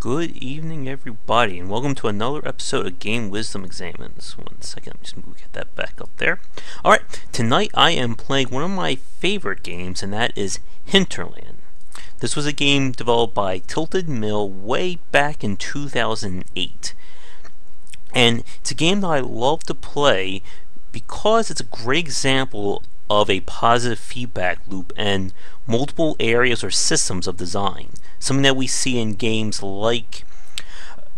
Good evening, everybody, and welcome to another episode of Game Wisdom Examines. One second, I'm just going to get that back up there. Alright, tonight I am playing one of my favorite games, and that is Hinterland. This was a game developed by Tilted Mill way back in 2008. And it's a game that I love to play because it's a great example of a positive feedback loop and multiple areas or systems of design. Something that we see in games like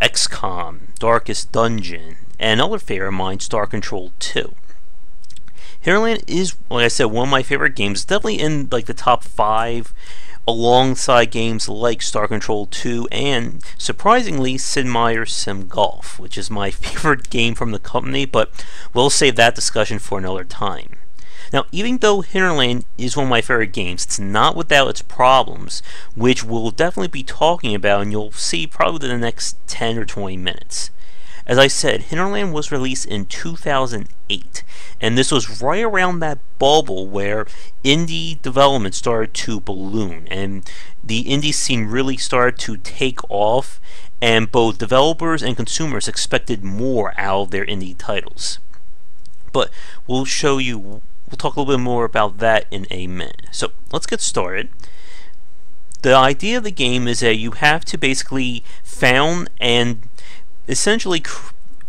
XCOM, Darkest Dungeon, and another favorite of mine, Star Control 2. Hinterland is, like I said, one of my favorite games. It's definitely in like the top 5 alongside games like Star Control 2 and, surprisingly, Sid Meier's Sim Golf, which is my favorite game from the company, but we'll save that discussion for another time. Now, even though Hinterland is one of my favorite games, it's not without its problems, which we'll definitely be talking about, and you'll see probably within the next 10 or 20 minutes. As I said, Hinterland was released in 2008, and this was right around that bubble where indie development started to balloon, and the indie scene really started to take off, and both developers and consumers expected more out of their indie titles. But we'll show you. We'll talk a little bit more about that in a minute. So let's get started. The idea of the game is that you have to basically found and essentially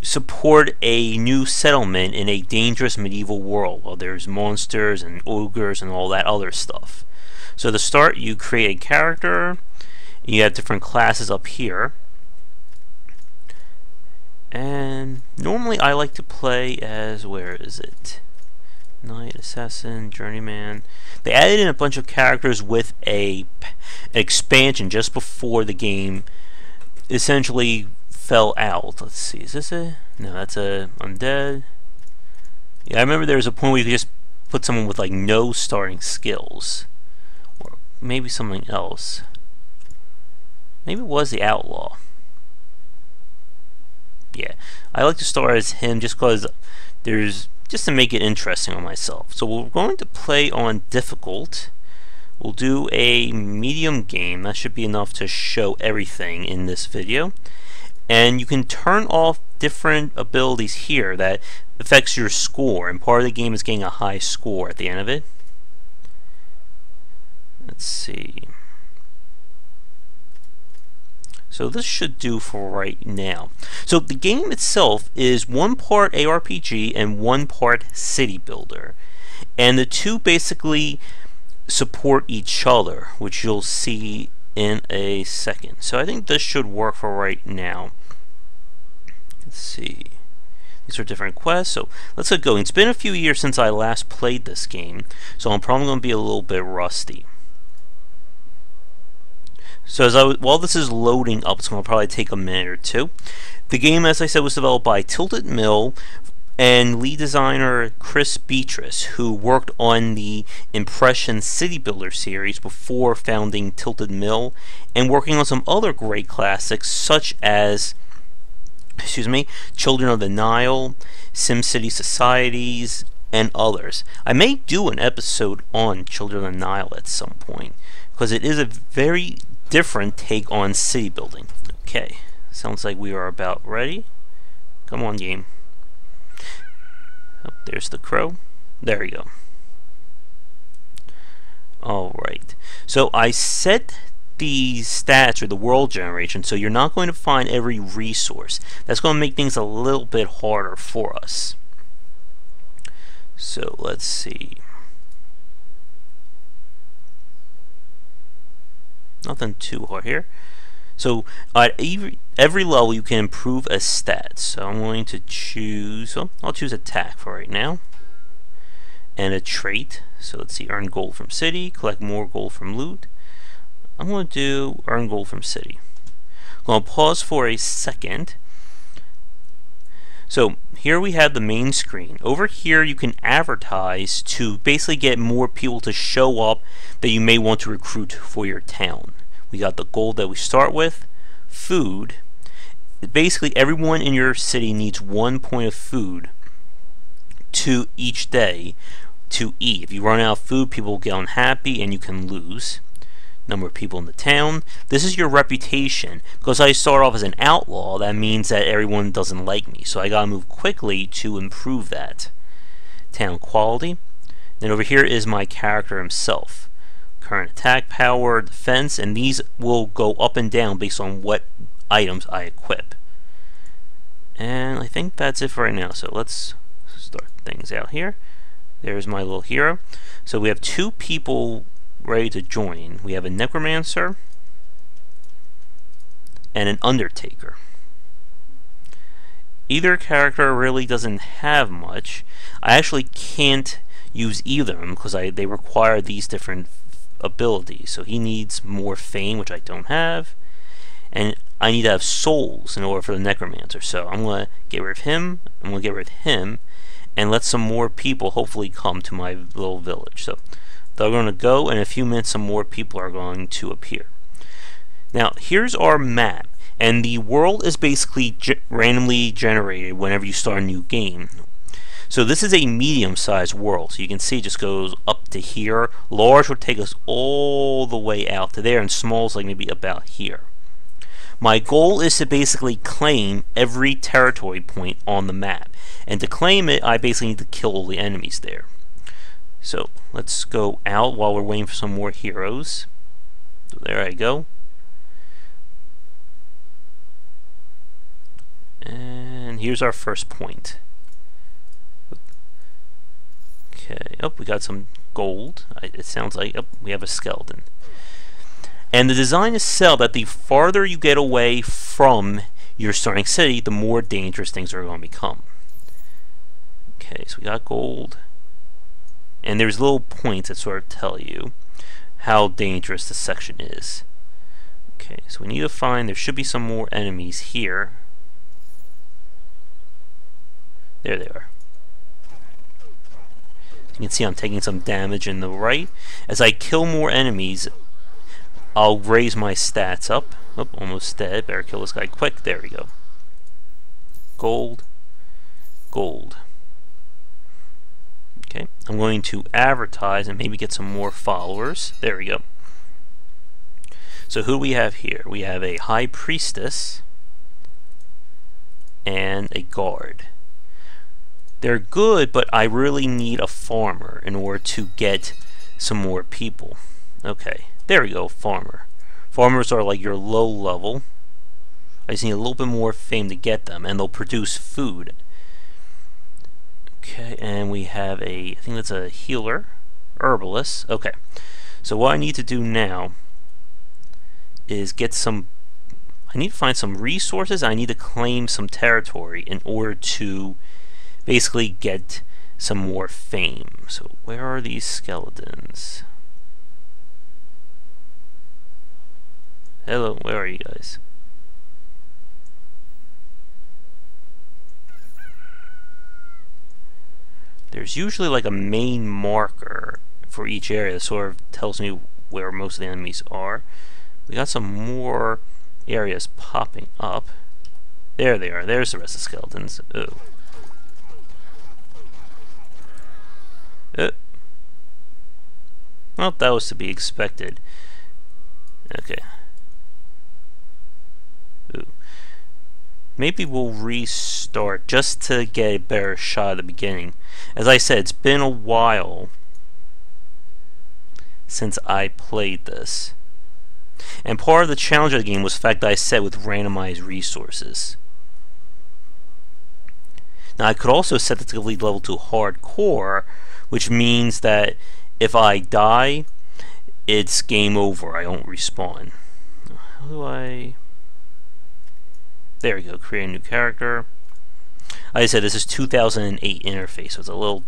support a new settlement in a dangerous medieval world where there's monsters and ogres and all that other stuff. So to start, you create a character. You have different classes up here. And normally I like to play as, where is it? Knight, Assassin, Journeyman. They added in a bunch of characters with an expansion just before the game essentially fell out. Let's see, is this a... no, that's a Undead. Yeah, I remember there was a point where you could just put someone with like no starting skills. Or maybe something else. Maybe it was the Outlaw. Yeah, I like to start as him just because there's... just to make it interesting on myself. So we're going to play on difficult. We'll do a medium game. That should be enough to show everything in this video. And you can turn off different abilities here that affects your score, and part of the game is getting a high score at the end of it. Let's see. So this should do for right now. So the game itself is one part ARPG and one part City Builder. And the two basically support each other, which you'll see in a second. So I think this should work for right now. Let's see. These are different quests, so let's get going. It's been a few years since I last played this game, so I'm probably going to be a little bit rusty. So while this is loading up, it's going to probably take a minute or two. The game, as I said, was developed by Tilted Mill and lead designer Chris Beatrice, who worked on the Impression City Builder series before founding Tilted Mill and working on some other great classics such as, Children of the Nile, SimCity Societies, and others. I may do an episode on Children of the Nile at some point because it is a very different take on city building. Okay, sounds like we are about ready. Come on, game. Oh, there's the crow. There we go. Alright, so I set the stats or the world generation, so you're not going to find every resource. That's going to make things a little bit harder for us. So let's see. Nothing too hard here. So at every level you can improve a stat. So I'm going to choose, I'll choose attack for right now. And a trait. So let's see, earn gold from city, collect more gold from loot. I'm going to do earn gold from city. I'm going to pause for a second. So here we have the main screen. Over here you can advertise to basically get more people to show up that you may want to recruit for your town. We got the gold that we start with, food. Basically everyone in your city needs 1 point of food to each day to eat. If you run out of food, people will get unhappy and you can lose. number of people in the town. This is your reputation. Because I start off as an outlaw, that means that everyone doesn't like me. So I gotta move quickly to improve that. Town quality. Then over here is my character himself. Current attack, power, defense, and these will go up and down based on what items I equip. And I think that's it for right now. So let's start things out here. There's my little hero. So we have two people ready to join. We have a necromancer and an undertaker. Either character really doesn't have much. I actually can't use either of them because they require these different abilities. So he needs more fame, which I don't have, and I need to have souls in order for the necromancer. So I'm gonna get rid of him. I'm gonna get rid of him, and let some more people hopefully come to my little village. So they're going to go, and in a few minutes some more people are going to appear. Now here's our map, and the world is basically randomly generated whenever you start a new game. So this is a medium-sized world, so you can see it just goes up to here. Large would take us all the way out to there, and small is like maybe about here. My goal is to basically claim every territory point on the map, and to claim it I basically need to kill all the enemies there. So let's go out while we're waiting for some more heroes. So there I go. And here's our first point. Okay, oh, we got some gold. It sounds like, oh, we have a skeleton. And the design is so that the farther you get away from your starting city, the more dangerous things are going to become. Okay, so we got gold. And there's little points that sort of tell you how dangerous the section is. Okay, so we need to find, there should be some more enemies here. There they are. You can see I'm taking some damage in the right. As I kill more enemies, I'll raise my stats up. Oh, almost dead. Better kill this guy quick. There we go. Gold. Gold. Okay, I'm going to advertise and maybe get some more followers. There we go. So who do we have here? We have a high priestess and a guard. They're good, but I really need a farmer in order to get some more people. Okay, there we go, farmer. Farmers are like your low level. I just need a little bit more fame to get them, and they'll produce food. Okay, and we have a, I think that's a healer, herbalist. Okay, so what I need to do now is get some, I need to find some resources, I need to claim some territory in order to basically get some more fame. So where are these skeletons? Hello, where are you guys? There's usually like a main marker for each area that sort of tells me where most of the enemies are. We got some more areas popping up. There they are. There's the rest of the skeletons. Oh. Well, that was to be expected. Okay. Ooh. Maybe we'll restart just to get a better shot at the beginning. As I said, it's been a while since I played this. And part of the challenge of the game was the fact that I set with randomized resources. Now I could also set the difficulty level to hardcore, which means that if I die, it's game over. I don't respawn. How do I... There we go, create a new character. Like I said, this is 2008 interface, so it's a little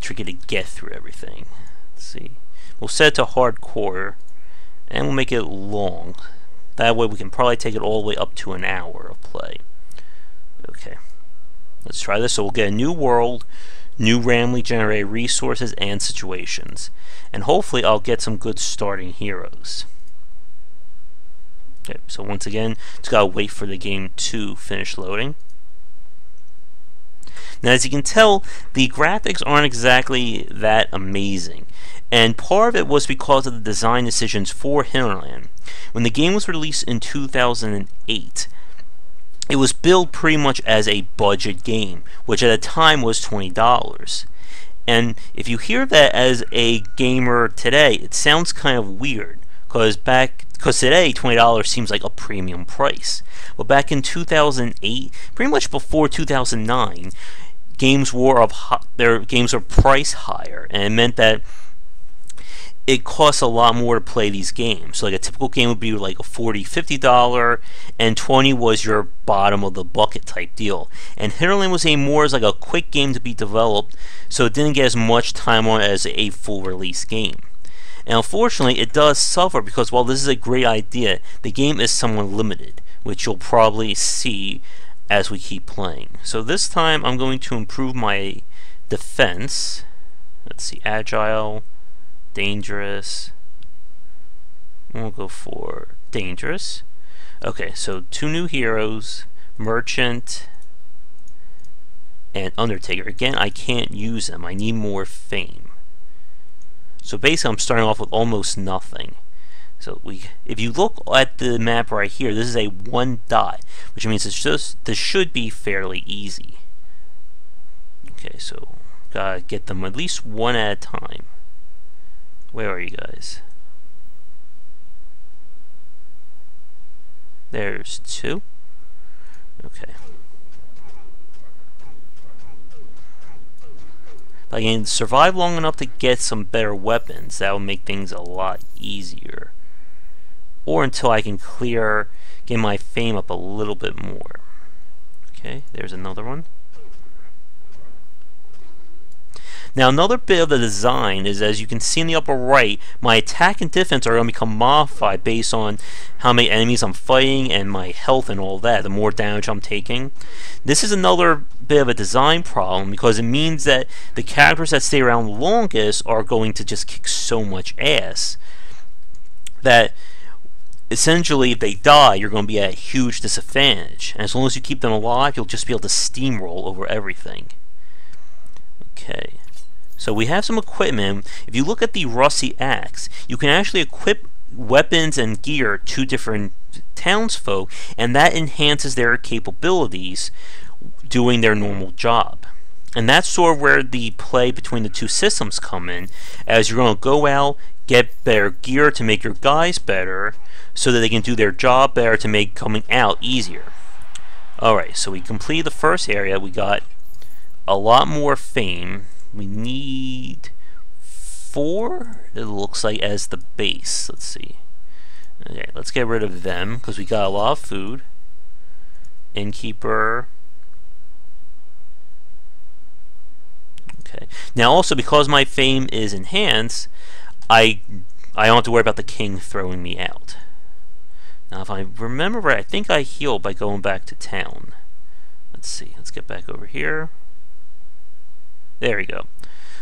tricky to get through everything. Let's see. We'll set it to hardcore, and we'll make it long. That way we can probably take it all the way up to an hour of play. Okay. Let's try this. So we'll get a new world, new randomly generated resources and situations. And hopefully I'll get some good starting heroes. Okay, so once again, just gotta wait for the game to finish loading. Now, as you can tell, the graphics aren't exactly that amazing, and part of it was because of the design decisions for Hinterland. When the game was released in 2008, it was billed pretty much as a budget game, which at the time was $20. And if you hear that as a gamer today, it sounds kind of weird, because today $20 seems like a premium price. But back in 2008, pretty much before 2009, their games were priced higher, and it meant that it costs a lot more to play these games. So like a typical game would be like a $40, $50, and $20 was your bottom of the bucket type deal. And Hinterland was more like a quick game to be developed, so it didn't get as much time on as a full release game. And unfortunately, it does suffer because while this is a great idea, the game is somewhat limited, which you'll probably see as we keep playing. So this time I'm going to improve my defense. Let's see, agile, dangerous, we'll go for dangerous. Okay, so 2 new heroes, merchant and undertaker. Again, I can't use them, I need more fame. So basically I'm starting off with almost nothing. So if you look at the map right here, this is a 1 dot, which means it's just, this should be fairly easy. Okay, so gotta get them at least one at a time. Where are you guys? There's 2. Okay. If I can survive long enough to get some better weapons, that will make things a lot easier. Or until I can get my fame up a little bit more. Okay, there's another one. Now another bit of the design is, as you can see in the upper right, my attack and defense are going to become modified based on how many enemies I'm fighting and my health and all that, the more damage I'm taking. This is another bit of a design problem because it means that the characters that stay around longest are going to just kick so much ass that essentially if they die you're going to be at a huge disadvantage, and as long as you keep them alive you'll just be able to steamroll over everything. Okay. So we have some equipment. If you look at the Rusty Axe, you can actually equip weapons and gear to different townsfolk, and that enhances their capabilities doing their normal job. And that's sort of where the play between the two systems come in, as you're going to go out, get better gear to make your guys better, so that they can do their job better to make coming out easier. Alright, so we completed the first area. We got a lot more fame. We need 4, it looks like, as the base. Let's see. Okay, let's get rid of them because we got a lot of food. Innkeeper. Okay. Now also, because my fame is enhanced, I don't have to worry about the king throwing me out. Now if I remember right, I think I healed by going back to town. Let's see. Let's get back over here. There we go.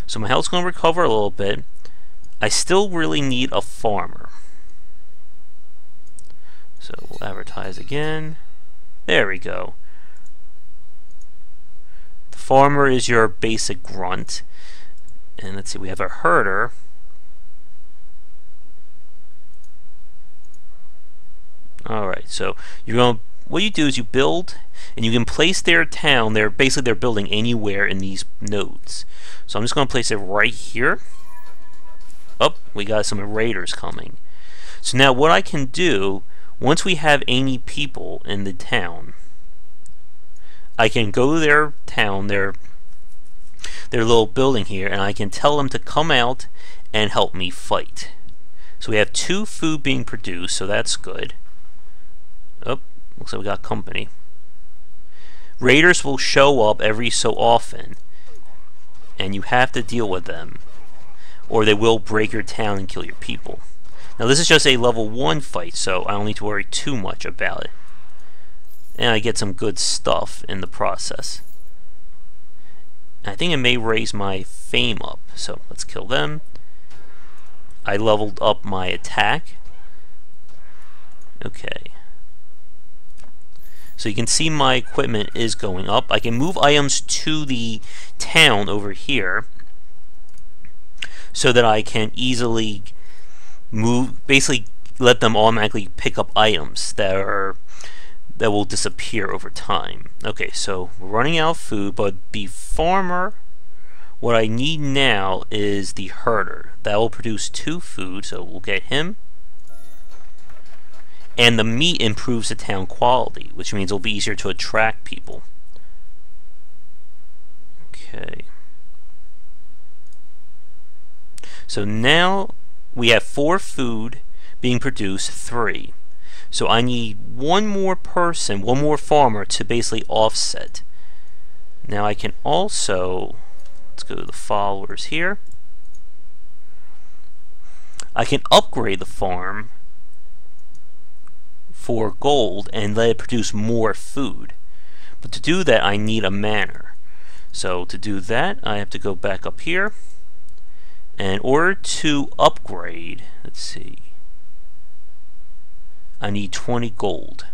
So my health's going to recover a little bit. I still really need a farmer. So we'll advertise again. There we go. The farmer is your basic grunt. And let's see, we have a herder. Alright, so you're going to, what you do is you build, and you can place their town, basically their building, anywhere in these nodes. So I'm just going to place it right here. Oh, we got some raiders coming. So now what I can do, once we have any people in the town, I can go to their town, their little building here, and I can tell them to come out and help me fight. So we have 2 food being produced, so that's good. Oh, looks like we got company. Raiders will show up every so often, and you have to deal with them, or they will break your town and kill your people. Now this is just a level 1 fight, so I don't need to worry too much about it. And I get some good stuff in the process. I think it may raise my fame up, so let's kill them. I leveled up my attack. Okay. So you can see my equipment is going up. I can move items to the town over here so that I can easily move, basically let them automatically pick up items that will disappear over time. Okay, so we're running out of food, but the farmer, what I need now is the herder. That will produce 2 food, so we'll get him. And the meat improves the town quality, which means it'll be easier to attract people. Okay. So now we have 4 food being produced, 3. So I need one more person, one more farmer to basically offset. Now I can also, let's go to the followers here. I can upgrade the farm for gold and let it produce more food. But to do that I need a manor. So to do that I have to go back up here, and in order to upgrade, let's see, I need 20 gold.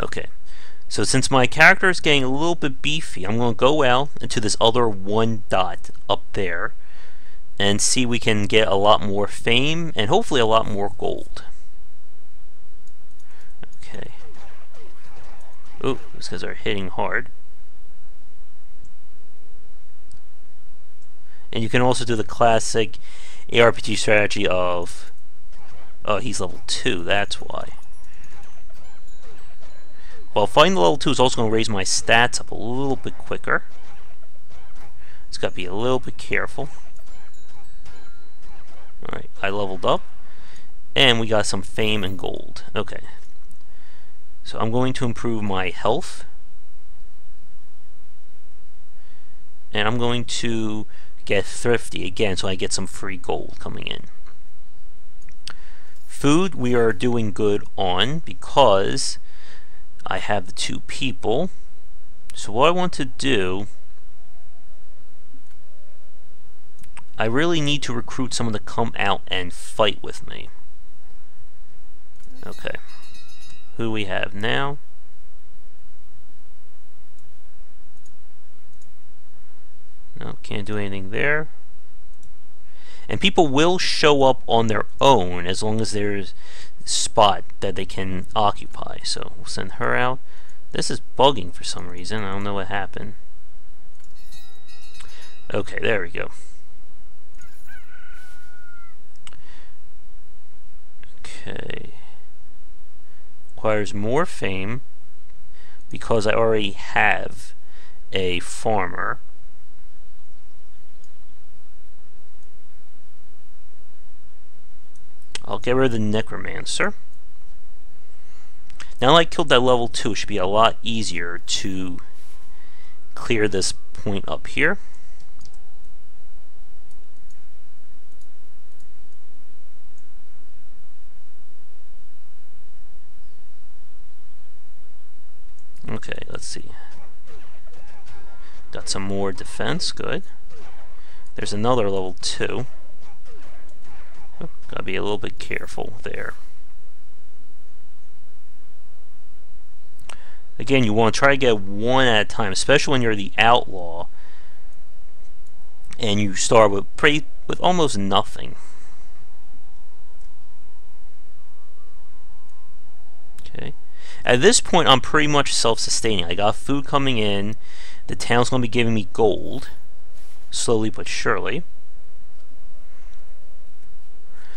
Okay, so since my character is getting a little bit beefy, I'm going to go out into this other one dot up there and see if we can get a lot more fame and hopefully a lot more gold. Okay. Oh, those guys are hitting hard. And you can also do the classic ARPG strategy of, oh, he's level 2, that's why. Well, finding the level 2 is also going to raise my stats up a little bit quicker. It's got to be a little bit careful. Alright, I leveled up. And we got some fame and gold. Okay. So I'm going to improve my health. And I'm going to get thrifty again so I get some free gold coming in. Food we are doing good on because I have the 2 people. So what I want to do, I really need to recruit someone to come out and fight with me. Okay. Who do we have now? No, can't do anything there. And people will show up on their own as long as there's a spot that they can occupy. So we'll send her out. This is bugging for some reason. I don't know what happened. Okay, there we go. Okay. Requires more fame because I already have a farmer. I'll get rid of the necromancer. Now that I killed that level 2, it should be a lot easier to clear this point up here. Okay, let's see. Got some more defense, good. There's another level 2. Gotta be a little bit careful there. Again, you want to try to get one at a time, especially when you're the outlaw and you start with almost nothing. Okay. At this point, I'm pretty much self-sustaining. I got food coming in. The town's gonna be giving me gold, slowly but surely.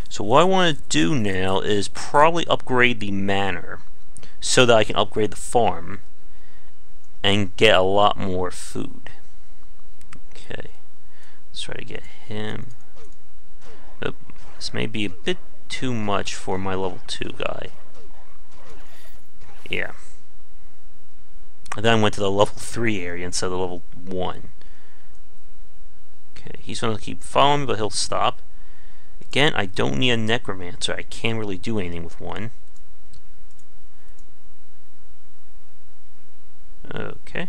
So what I want to do now is probably upgrade the manor so that I can upgrade the farm and get a lot more food. Okay, let's try to get him. Oop, this may be a bit too much for my level 2 guy. Yeah. And then I went to the level 3 area instead of the level 1. Okay, he's going to keep following me, but he'll stop. Again, I don't need a necromancer. I can't really do anything with one. Okay.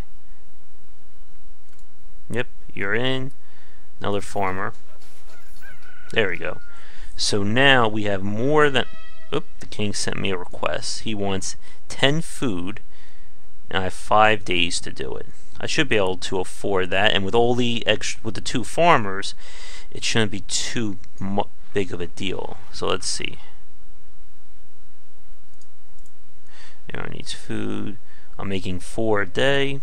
Yep, you're in. Another farmer. There we go. So now we have more than Oop, the king sent me a request. He wants 10 food, and I have 5 days to do it. I should be able to afford that, and with all the extra, with the 2 farmers, it shouldn't be too big of a deal. So let's see. Everyone needs food. I'm making 4 a day.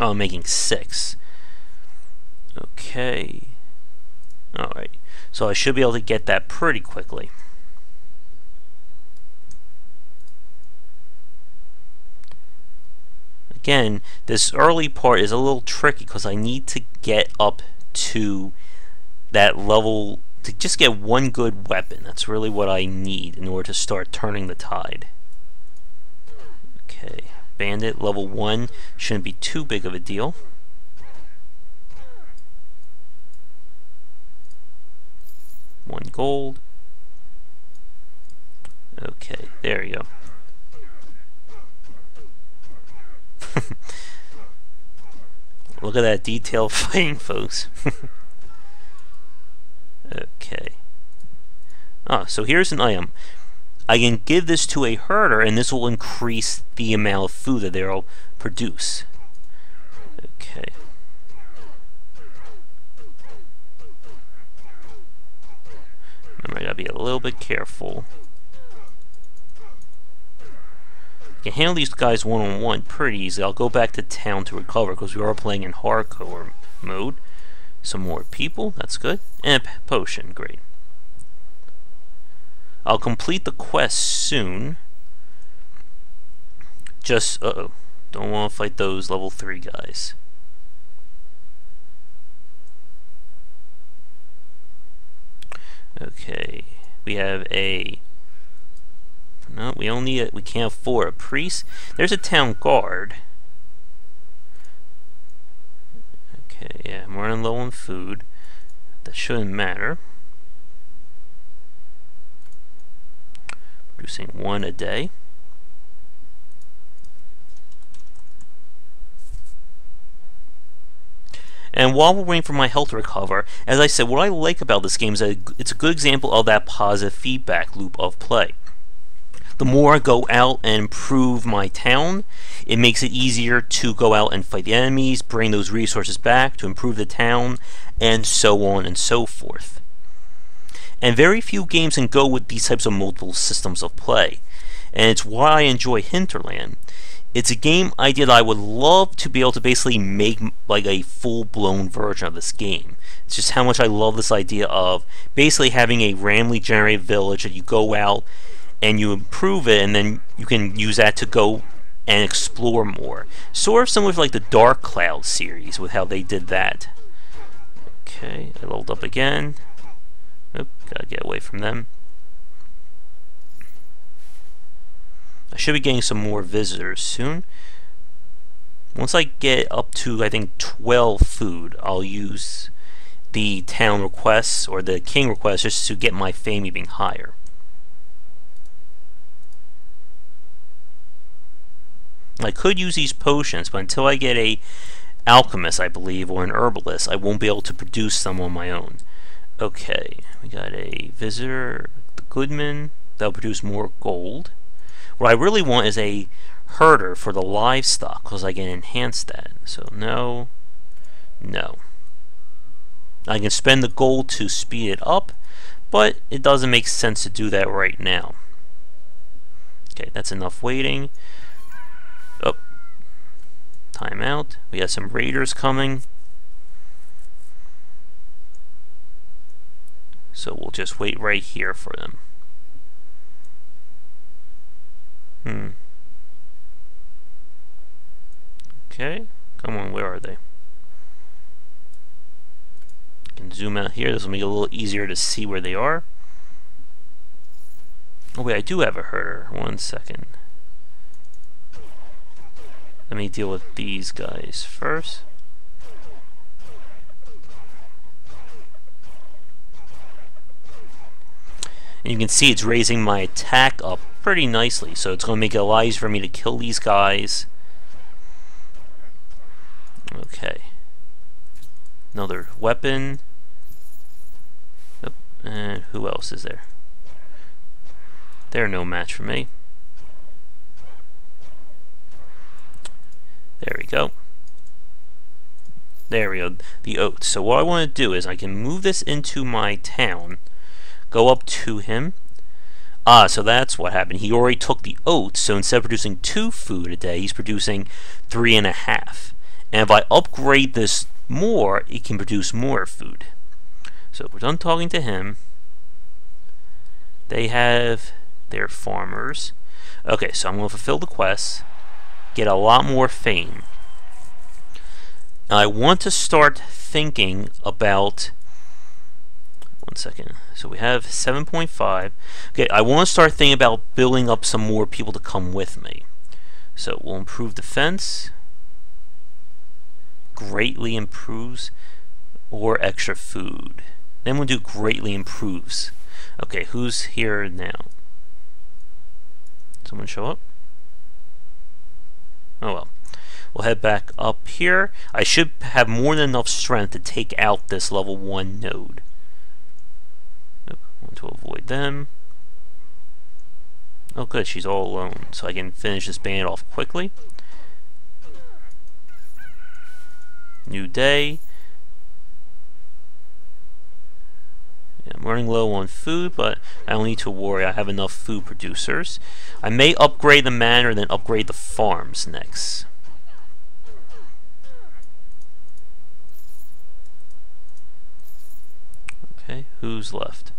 Oh, I'm making 6. Okay. Alright. So I should be able to get that pretty quickly. Again, this early part is a little tricky because I need to get up to that level to just get 1 good weapon. That's really what I need in order to start turning the tide. Okay. Bandit level 1 shouldn't be too big of a deal. $1 gold. Okay, there you go. Look at that detail fighting, folks. Okay. Ah, so here's an item. I can give this to a herder, and this will increase the amount of food that they'll produce. Okay. Remember, I gotta be a little bit careful. I can handle these guys one-on-one pretty easily. I'll go back to town to recover, because we are playing in hardcore mode. Some more people, that's good. And a potion, great. I'll complete the quest soon. Just, uh-oh. Don't want to fight those level 3 guys. Okay. We have a... No, we only need a, we can't afford a priest. There's a town guard. Okay, yeah, I'm running low on food. That shouldn't matter. Producing 1 a day. And while we're waiting for my health to recover, as I said, what I like about this game is that it's a good example of that positive feedback loop of play. The more I go out and improve my town, it makes it easier to go out and fight the enemies, bring those resources back to improve the town, and so on and so forth. And very few games can go with these types of multiple systems of play. And it's why I enjoy Hinterland. It's a game idea that I would love to be able to basically make like a full-blown version of this game. It's just how much I love this idea of basically having a randomly generated village that you go out and you improve it, and then you can use that to go and explore more. Sort of similar to like the Dark Cloud series with how they did that. Okay, I leveled up again. Oop, gotta get away from them. I should be getting some more visitors soon. Once I get up to, I think, 12 food, I'll use the town requests, or the king requests, just to get my fame even higher. I could use these potions, but until I get a alchemist, I believe, or an herbalist, I won't be able to produce them on my own. Okay, we got a visitor, the goodman, that'll produce more gold. What I really want is a herder for the livestock, because I can enhance that. So no, no. I can spend the gold to speed it up, but it doesn't make sense to do that right now. Okay, that's enough waiting. Oh, time out. We got some raiders coming. So we'll just wait right here for them. Okay, come on, where are they? You can zoom out here. This will make it a little easier to see where they are. Oh wait, I do have a herder. One second. Let me deal with these guys first. And you can see it's raising my attack up pretty nicely, so it's going to make it a lot easier for me to kill these guys. Okay. Another weapon. And who else is there? They're no match for me. There we go. There we go, the oats. So what I want to do is I can move this into my town, go up to him. Ah, so that's what happened. He already took the oats, so instead of producing 2 food a day, he's producing 3.5. And if I upgrade this more, it can produce more food. So we're done talking to him. They have their farmers. Okay, so I'm going to fulfill the quest, get a lot more fame. I want to start thinking about, one second, so we have 7.5. okay, I want to start thinking about building up some more people to come with me. So we'll improve defense, greatly improves, or extra food. Then we'll do greatly improves. Okay, who's here now? Someone show up? Oh well. We'll head back up here. I should have more than enough strength to take out this level 1 node. Nope, want to avoid them. Oh good, she's all alone, so I can finish this band off quickly. New day. Yeah, I'm running low on food, but I don't need to worry. I have enough food producers. I may upgrade the manor, then upgrade the farms next. Okay, who's left?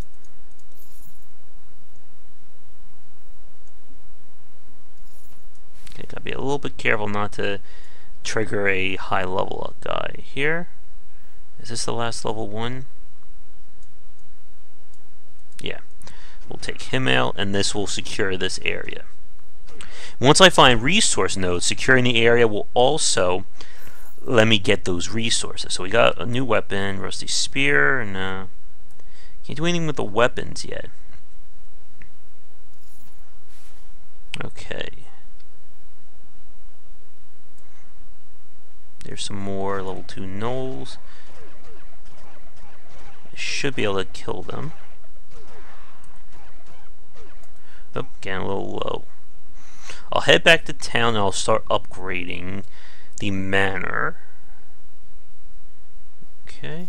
Okay, gotta be a little bit careful not to trigger a high level up guy here. Is this the last level 1? Yeah. We'll take him out, and this will secure this area. Once I find resource nodes, securing the area will also let me get those resources. So we got a new weapon, rusty spear, and can't do anything with the weapons yet. Okay. There's some more level 2 gnolls. I should be able to kill them. Oh, getting a little low. I'll head back to town and I'll start upgrading the manor. Okay.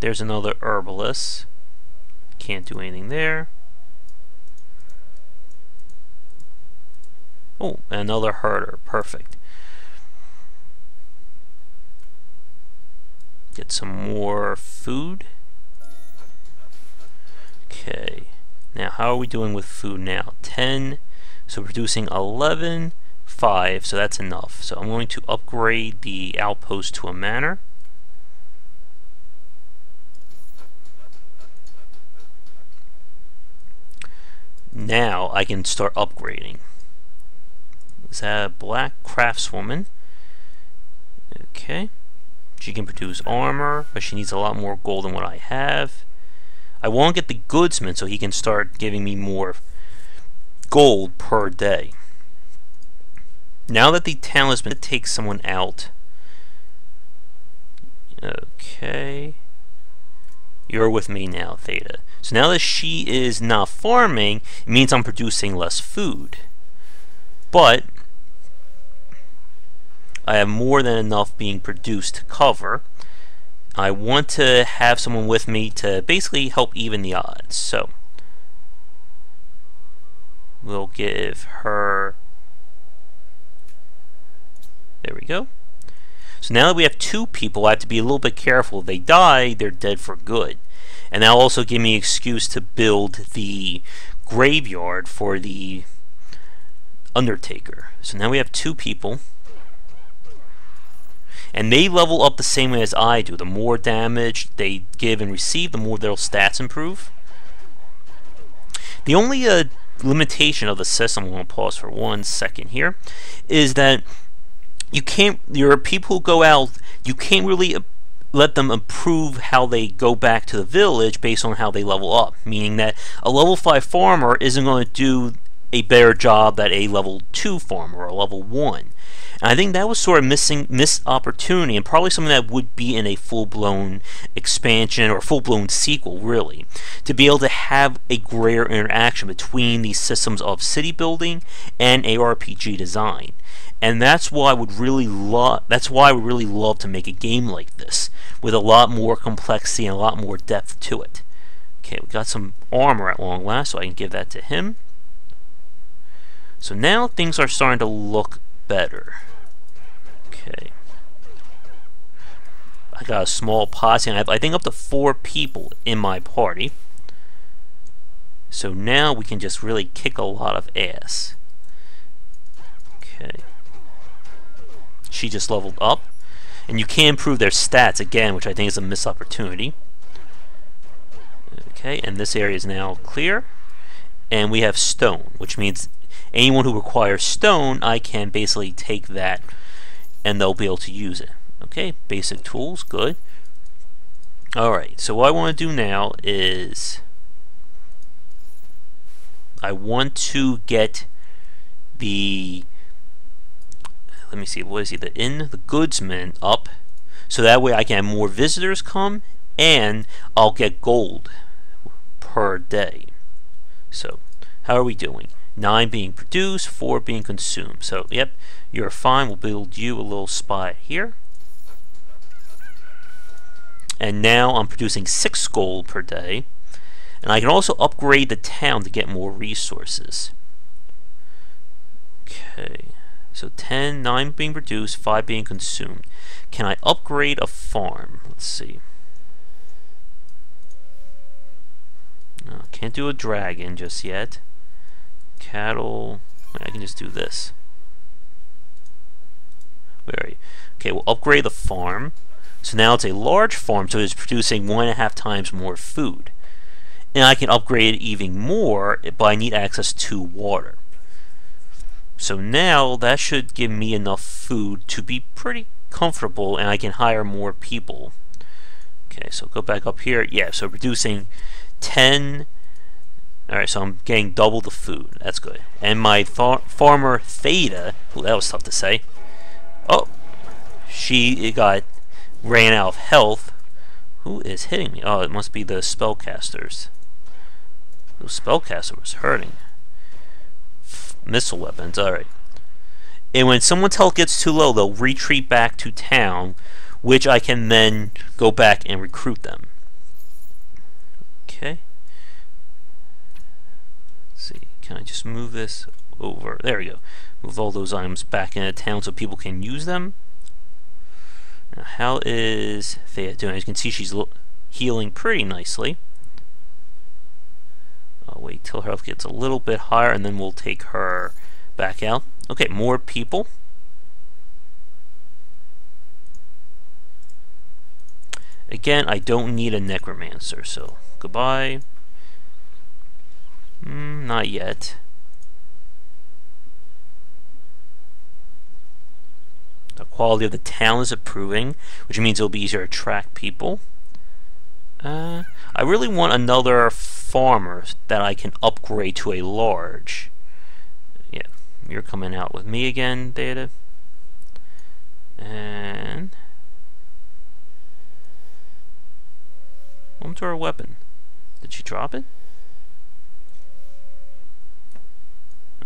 There's another herbalist. Can't do anything there. Oh, another herder. Perfect. Get some more food. Okay. Now, how are we doing with food now? 10. So, producing 11. 5. So, that's enough. So, I'm going to upgrade the outpost to a manor. Now, I can start upgrading. Is that a black craftswoman? Okay. She can produce armor, but she needs a lot more gold than what I have. I want to get the goodsman so he can start giving me more gold per day. Now that the town has been, take someone out. Okay. You're with me now, Theta. So now that she is not farming, it means I'm producing less food. But I have more than enough being produced to cover. I want to have someone with me to basically help even the odds. So we'll give her, there we go. So now that we have 2 people, I have to be a little bit careful. If they die, they're dead for good. And that'll also give me an excuse to build the graveyard for the Undertaker. So now we have 2 people. And they level up the same way as I do. The more damage they give and receive, the more their stats improve. The only limitation of the system, I'm going to pause for one second here, is that you can't, your people who go out, you can't really let them improve how they go back to the village based on how they level up. Meaning that a level 5 farmer isn't going to do a better job than a level 2 farmer or a level 1. And I think that was sort of missed opportunity, and probably something that would be in a full-blown expansion or full-blown sequel, really, to be able to have a greater interaction between these systems of city building and ARPG design. And that's why I would really love. That's why I would really love to make a game like this with a lot more complexity and a lot more depth to it. Okay, we got some armor at long last, so I can give that to him. So now things are starting to look better. Okay, I got a small posse, and I have, I think, up to 4 people in my party. So now we can just really kick a lot of ass. Okay. She just leveled up, and you can improve their stats again, which I think is a missed opportunity. Okay, and this area is now clear, and we have stone, which means anyone who requires stone, I can basically take that and they'll be able to use it. Okay, basic tools, good. Alright, so what I want to do now is I want to get the, let me see, what is he, the inn, the goodsman up, so that way I can have more visitors come and I'll get gold per day. So how are we doing? 9 being produced, 4 being consumed. So yep, you're fine. We'll build you a little spot here, and now I'm producing 6 gold per day, and I can also upgrade the town to get more resources. Okay, so 10, 9 being produced, 5 being consumed. Can I upgrade a farm? Let's see. No, can't do a dragon just yet. Cattle. I can just do this. Where are you? Okay, we'll upgrade the farm. So now it's a large farm, so it's producing 1.5 times more food. And I can upgrade it even more, but I need access to water. So now that should give me enough food to be pretty comfortable, and I can hire more people. Okay, so go back up here. Yeah, so producing 10. Alright, so I'm getting double the food. That's good. And my farmer Theta, ooh, that was tough to say. Oh, she ran out of health. Who is hitting me? Oh, it must be the spellcasters. The spellcaster was hurting. Missile weapons, alright. And when someone's health gets too low, they'll retreat back to town, which I can then go back and recruit them. Okay. Let's see, can I just move this over? There we go. Move all those items back into town so people can use them. Now, how is Thea doing? As you can see, she's healing pretty nicely. I'll wait till her health gets a little bit higher, and then we'll take her back out. Okay, more people. Again, I don't need a necromancer, so goodbye. Not yet. The quality of the town is improving, which means it'll be easier to attract people. I really want another farmer that I can upgrade to a large. Yeah, you're coming out with me again, Data. And on to our weapon. Did she drop it?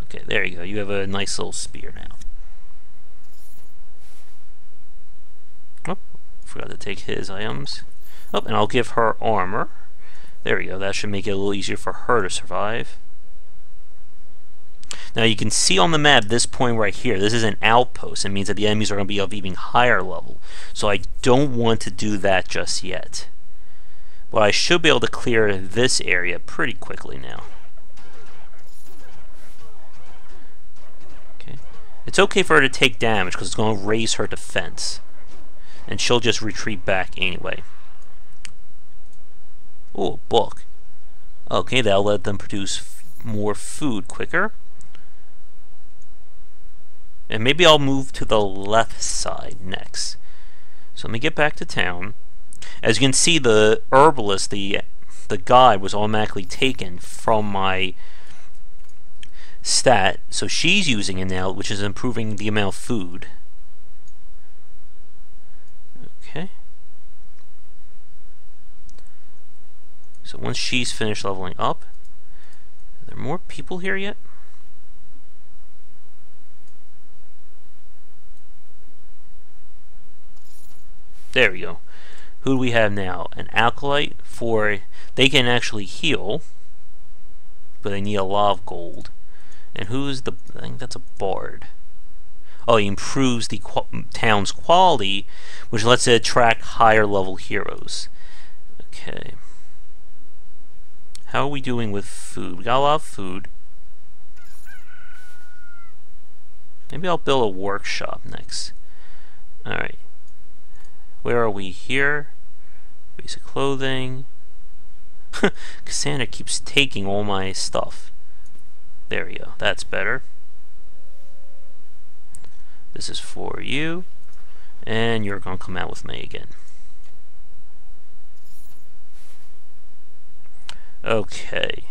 Okay, there you go. You have a nice little spear now. Oh, forgot to take his items. Oh, and I'll give her armor. There we go. That should make it a little easier for her to survive. Now you can see on the map this point right here. This is an outpost. It means that the enemies are going to be of even higher level. So I don't want to do that just yet. But I should be able to clear this area pretty quickly now. Okay. It's okay for her to take damage because it's going to raise her defense. And she'll just retreat back anyway. Oh, a book. Okay, that'll let them produce more food quicker. And maybe I'll move to the left side next. So let me get back to town. As you can see, the herbalist, the guide, was automatically taken from my stat. So she's using it now, which is improving the amount of food So once she's finished leveling up, are there more people here yet? There we go. Who do we have now? An Acolyte for... They can actually heal, but they need a lot of gold. And who's the... I think that's a Bard. Oh, he improves the town's quality, which lets it attract higher level heroes. Okay. How are we doing with food? We got a lot of food. Maybe I'll build a workshop next. Alright. Where are we here? Basic clothing. Cassandra keeps taking all my stuff. There we go. That's better. This is for you. And you're going to come out with me again. Okay.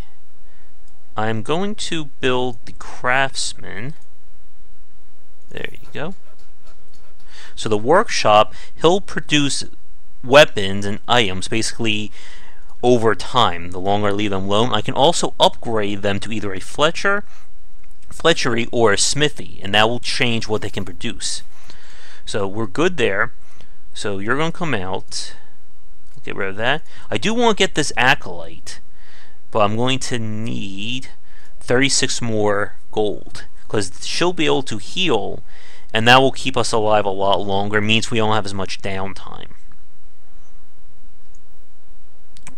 I'm going to build the craftsman. There you go. So the workshop, he'll produce weapons and items basically over time. The longer I leave them alone, I can also upgrade them to either a fletchery, or a smithy, and that will change what they can produce. So we're good there. So you're going to come out. Get rid of that. I do want to get this acolyte, but I'm going to need 36 more gold because she'll be able to heal, and that will keep us alive a lot longer. It means we don't have as much downtime.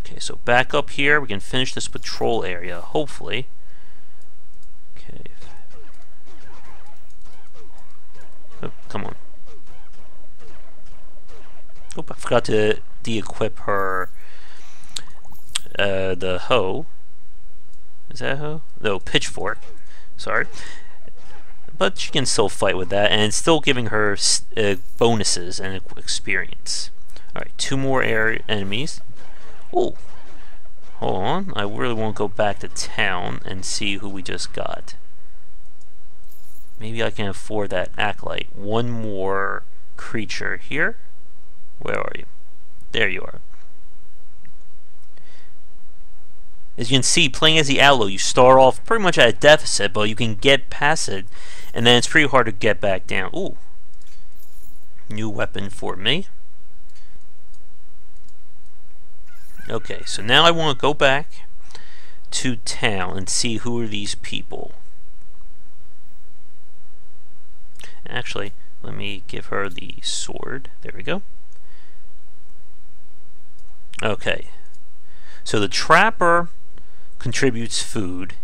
Okay, so back up here, we can finish this patrol area, hopefully. Okay. Oh, come on. Oh, I forgot to de-equip her, the hoe. Is that a hoe? No, pitchfork. Sorry. But she can still fight with that, and it's still giving her bonuses and experience. Alright, two more enemies. Oh, hold on. I really want to go back to town and see who we just got. Maybe I can afford that acolyte. One more creature here. Where are you? There you are. As you can see, playing as the Outlaw, you start off pretty much at a deficit, but you can get past it, and then it's pretty hard to get back down. Ooh. New weapon for me. Okay, so now I want to go back to town and see who are these people. Actually, let me give her the sword. There we go. Okay. So the trapper contributes food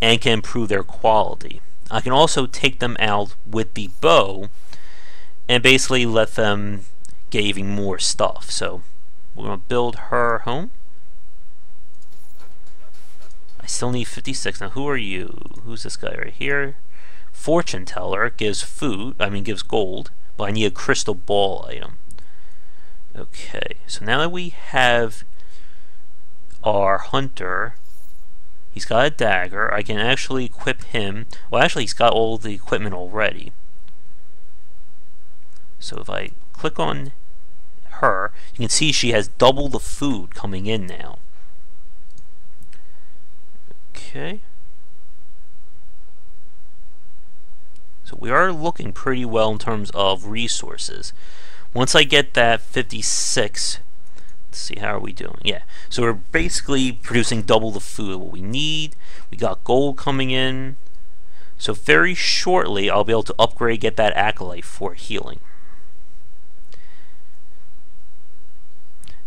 and can improve their quality. I can also take them out with the bow and basically let them get even more stuff. So we're going to build her home. I still need 56. Now who are you? Who's this guy right here? Fortune teller gives food, I mean gives gold, but I need a crystal ball item. Okay, so now that we have our hunter, he's got a dagger. I can actually equip him. Well, actually he's got all the equipment already. So if I click on her, you can see she has double the food coming in now. Okay. So we are looking pretty well in terms of resources. Once I get that 56, let's see, how are we doing? Yeah, so we're basically producing double the food what we need. We got gold coming in. So very shortly, I'll be able to upgrade, get that acolyte for healing.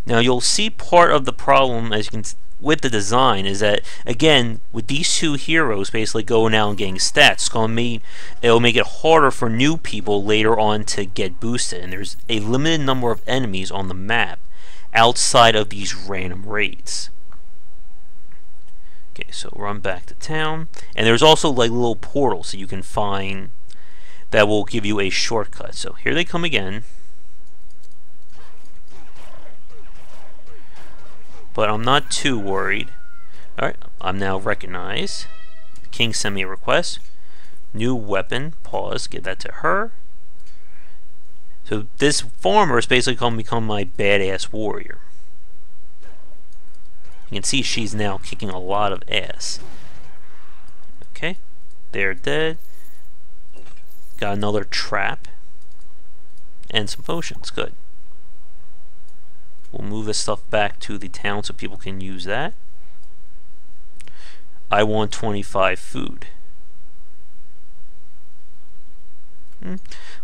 Now you'll see part of the problem as you can with the design is that, again, with these two heroes basically going out and getting stats, it's gonna mean it'll make it harder for new people later on to get boosted, and there's a limited number of enemies on the map outside of these random raids. Okay, so run back to town, and there's also like little portals that you can find that will give you a shortcut. So here they come again. But I'm not too worried. Alright, I'm now recognized. The king sent me a request. New weapon. Pause. Give that to her. So this farmer is basically going to become my badass warrior. You can see she's now kicking a lot of ass. Okay, they're dead. Got another trap. And some potions, good. We'll move this stuff back to the town so people can use that. I want 25 food.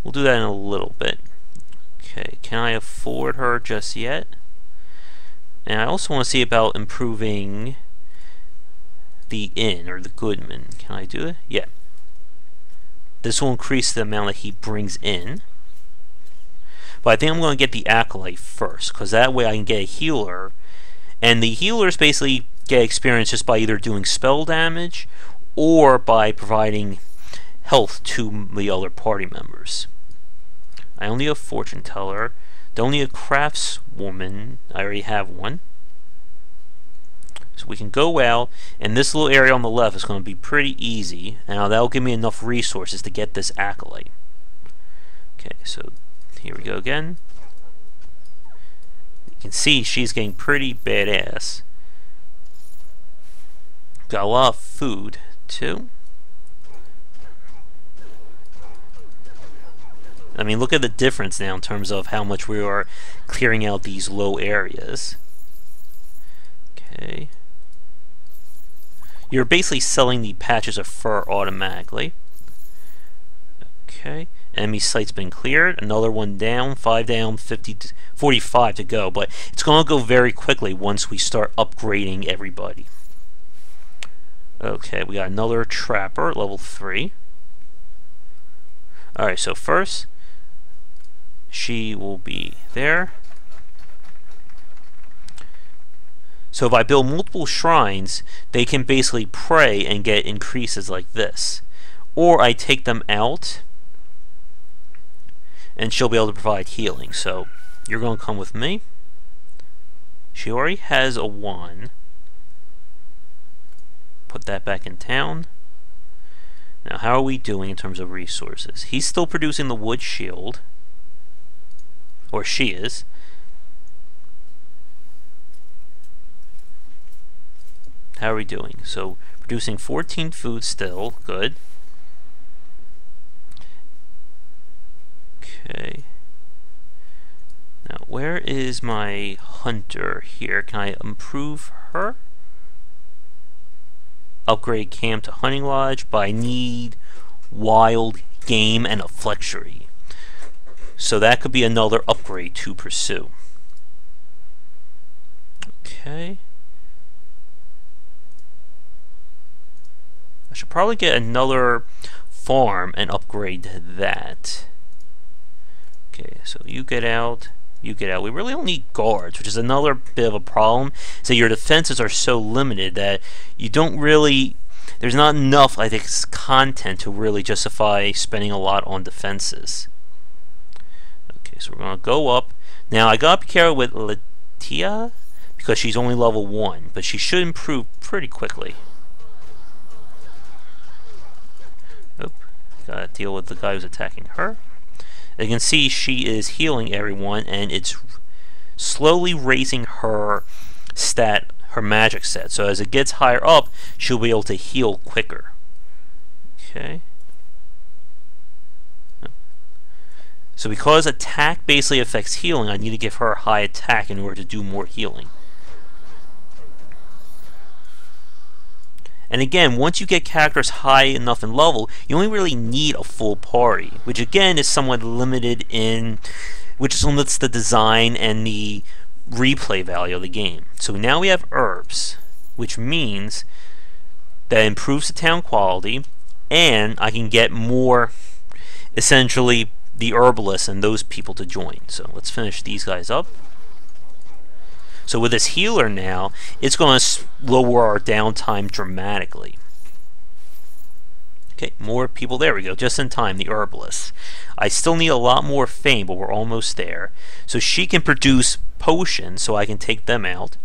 We'll do that in a little bit. Okay, can I afford her just yet? And I also want to see about improving the inn, or the Goodman. Can I do it? Yeah. This will increase the amount that he brings in. But I think I'm going to get the Acolyte first, because that way I can get a healer. And the healers basically get experience just by either doing spell damage or by providing health to the other party members. I only have a fortune teller. Don't need a craftswoman. I already have one. So we can go out, and this little area on the left is going to be pretty easy. Now that'll give me enough resources to get this Acolyte. Okay, so here we go again. You can see she's getting pretty badass. Got a lot of food too. I mean, look at the difference now in terms of how much we are clearing out these low areas. Okay. You're basically selling the patches of fur automatically. Okay. Enemy site's been cleared. Another one down, 5 down, 45 to go. But it's going to go very quickly once we start upgrading everybody. Okay, we got another trapper, level 3. Alright, so first, she will be there. So if I build multiple shrines, they can basically pray and get increases like this. Or I take them out, and she'll be able to provide healing. So you're going to come with me. She already has a 1. Put that back in town. Now, how are we doing in terms of resources? He's still producing the wood shield. Or she is. How are we doing? So, producing 14 food still. Good. Okay. Now, where is my hunter here? Can I improve her? Upgrade camp to hunting lodge, but I need wild game and a flexury. So that could be another upgrade to pursue. Okay. I should probably get another farm and upgrade to that. Okay, so you get out. You get out. We really don't need guards, which is another bit of a problem. So your defenses are so limited that you don't really, there's not enough, I think, content to really justify spending a lot on defenses. Okay, so we're going to go up. Now I got to be careful with Latia because she's only level 1, but she should improve pretty quickly. Oop, got to deal with the guy who's attacking her. You can see she is healing everyone, and it's slowly raising her stat, her magic set. So as it gets higher up, she'll be able to heal quicker. Okay. So because attack basically affects healing, I need to give her a high attack in order to do more healing. And again, once you get characters high enough in level, you only really need a full party, which again is somewhat limited in, which limits the design and the replay value of the game. So now we have herbs, which means that improves the town quality, and I can get more, essentially, the herbalists and those people to join. So let's finish these guys up. So with this healer now, it's going to lower our downtime dramatically. Okay, more people. There we go. Just in time, the herbalist. I still need a lot more fame, but we're almost there. So she can produce potions, so I can take them out.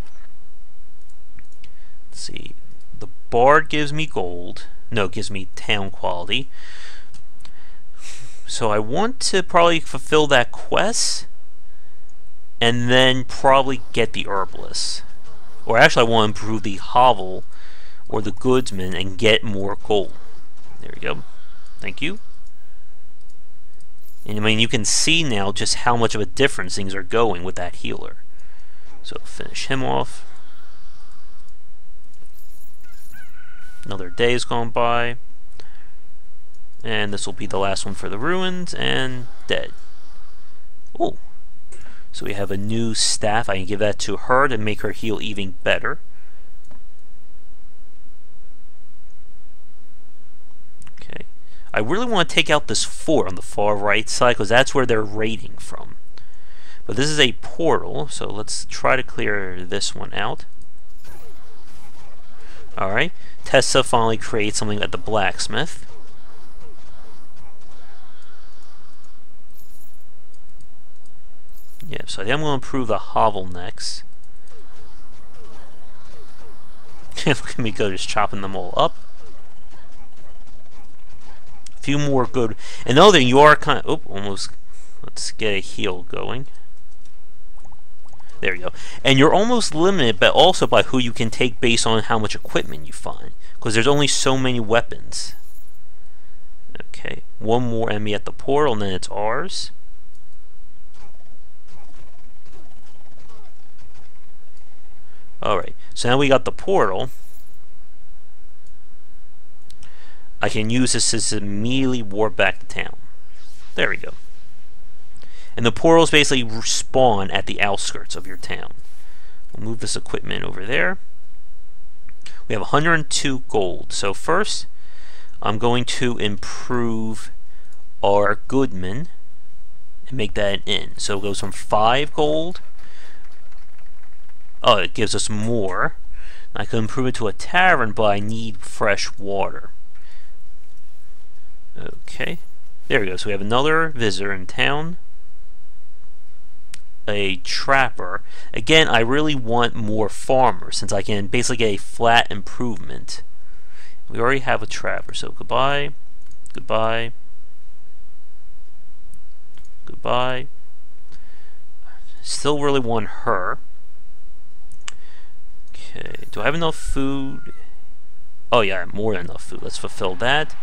Let's see. The bard gives me gold. No, it gives me town quality. So I want to probably fulfill that quest, and then probably get the herbalist. Or actually, I want to improve the hovel or the goodsman and get more coal. There we go. Thank you. And I mean, you can see now just how much of a difference things are going with that healer. So finish him off. Another day has gone by. And this will be the last one for the ruins and dead. Ooh. So we have a new staff. I can give that to her to make her heal even better. Okay. I really want to take out this fort on the far right side because that's where they're raiding from. But this is a portal, so let's try to clear this one out. Alright. Tessa finally creates something at the blacksmith. Yeah, so I think I'm going to improve the hovel next. Look at me go, just chopping them all up. A few more good. And other thing, you are kind of... Oh, almost... Let's get a heal going. There you go. And you're almost limited, but also by who you can take based on how much equipment you find. Because there's only so many weapons. Okay. One more enemy at the portal, and then it's ours. Alright, so now we got the portal. I can use this to immediately warp back to town. There we go. And the portals basically respawn at the outskirts of your town. We'll move this equipment over there. We have 102 gold. So first, I'm going to improve our Goodman and make that an inn. So it goes from 5 gold. Oh, it gives us more. I could improve it to a tavern, but I need fresh water. Okay. There we go. So we have another visitor in town. A trapper. Again, I really want more farmers, since I can basically get a flat improvement. We already have a trapper, so goodbye. Goodbye. Goodbye. Still really want her. Okay, do I have enough food? Oh yeah, I have more than enough food. Let's fulfill that.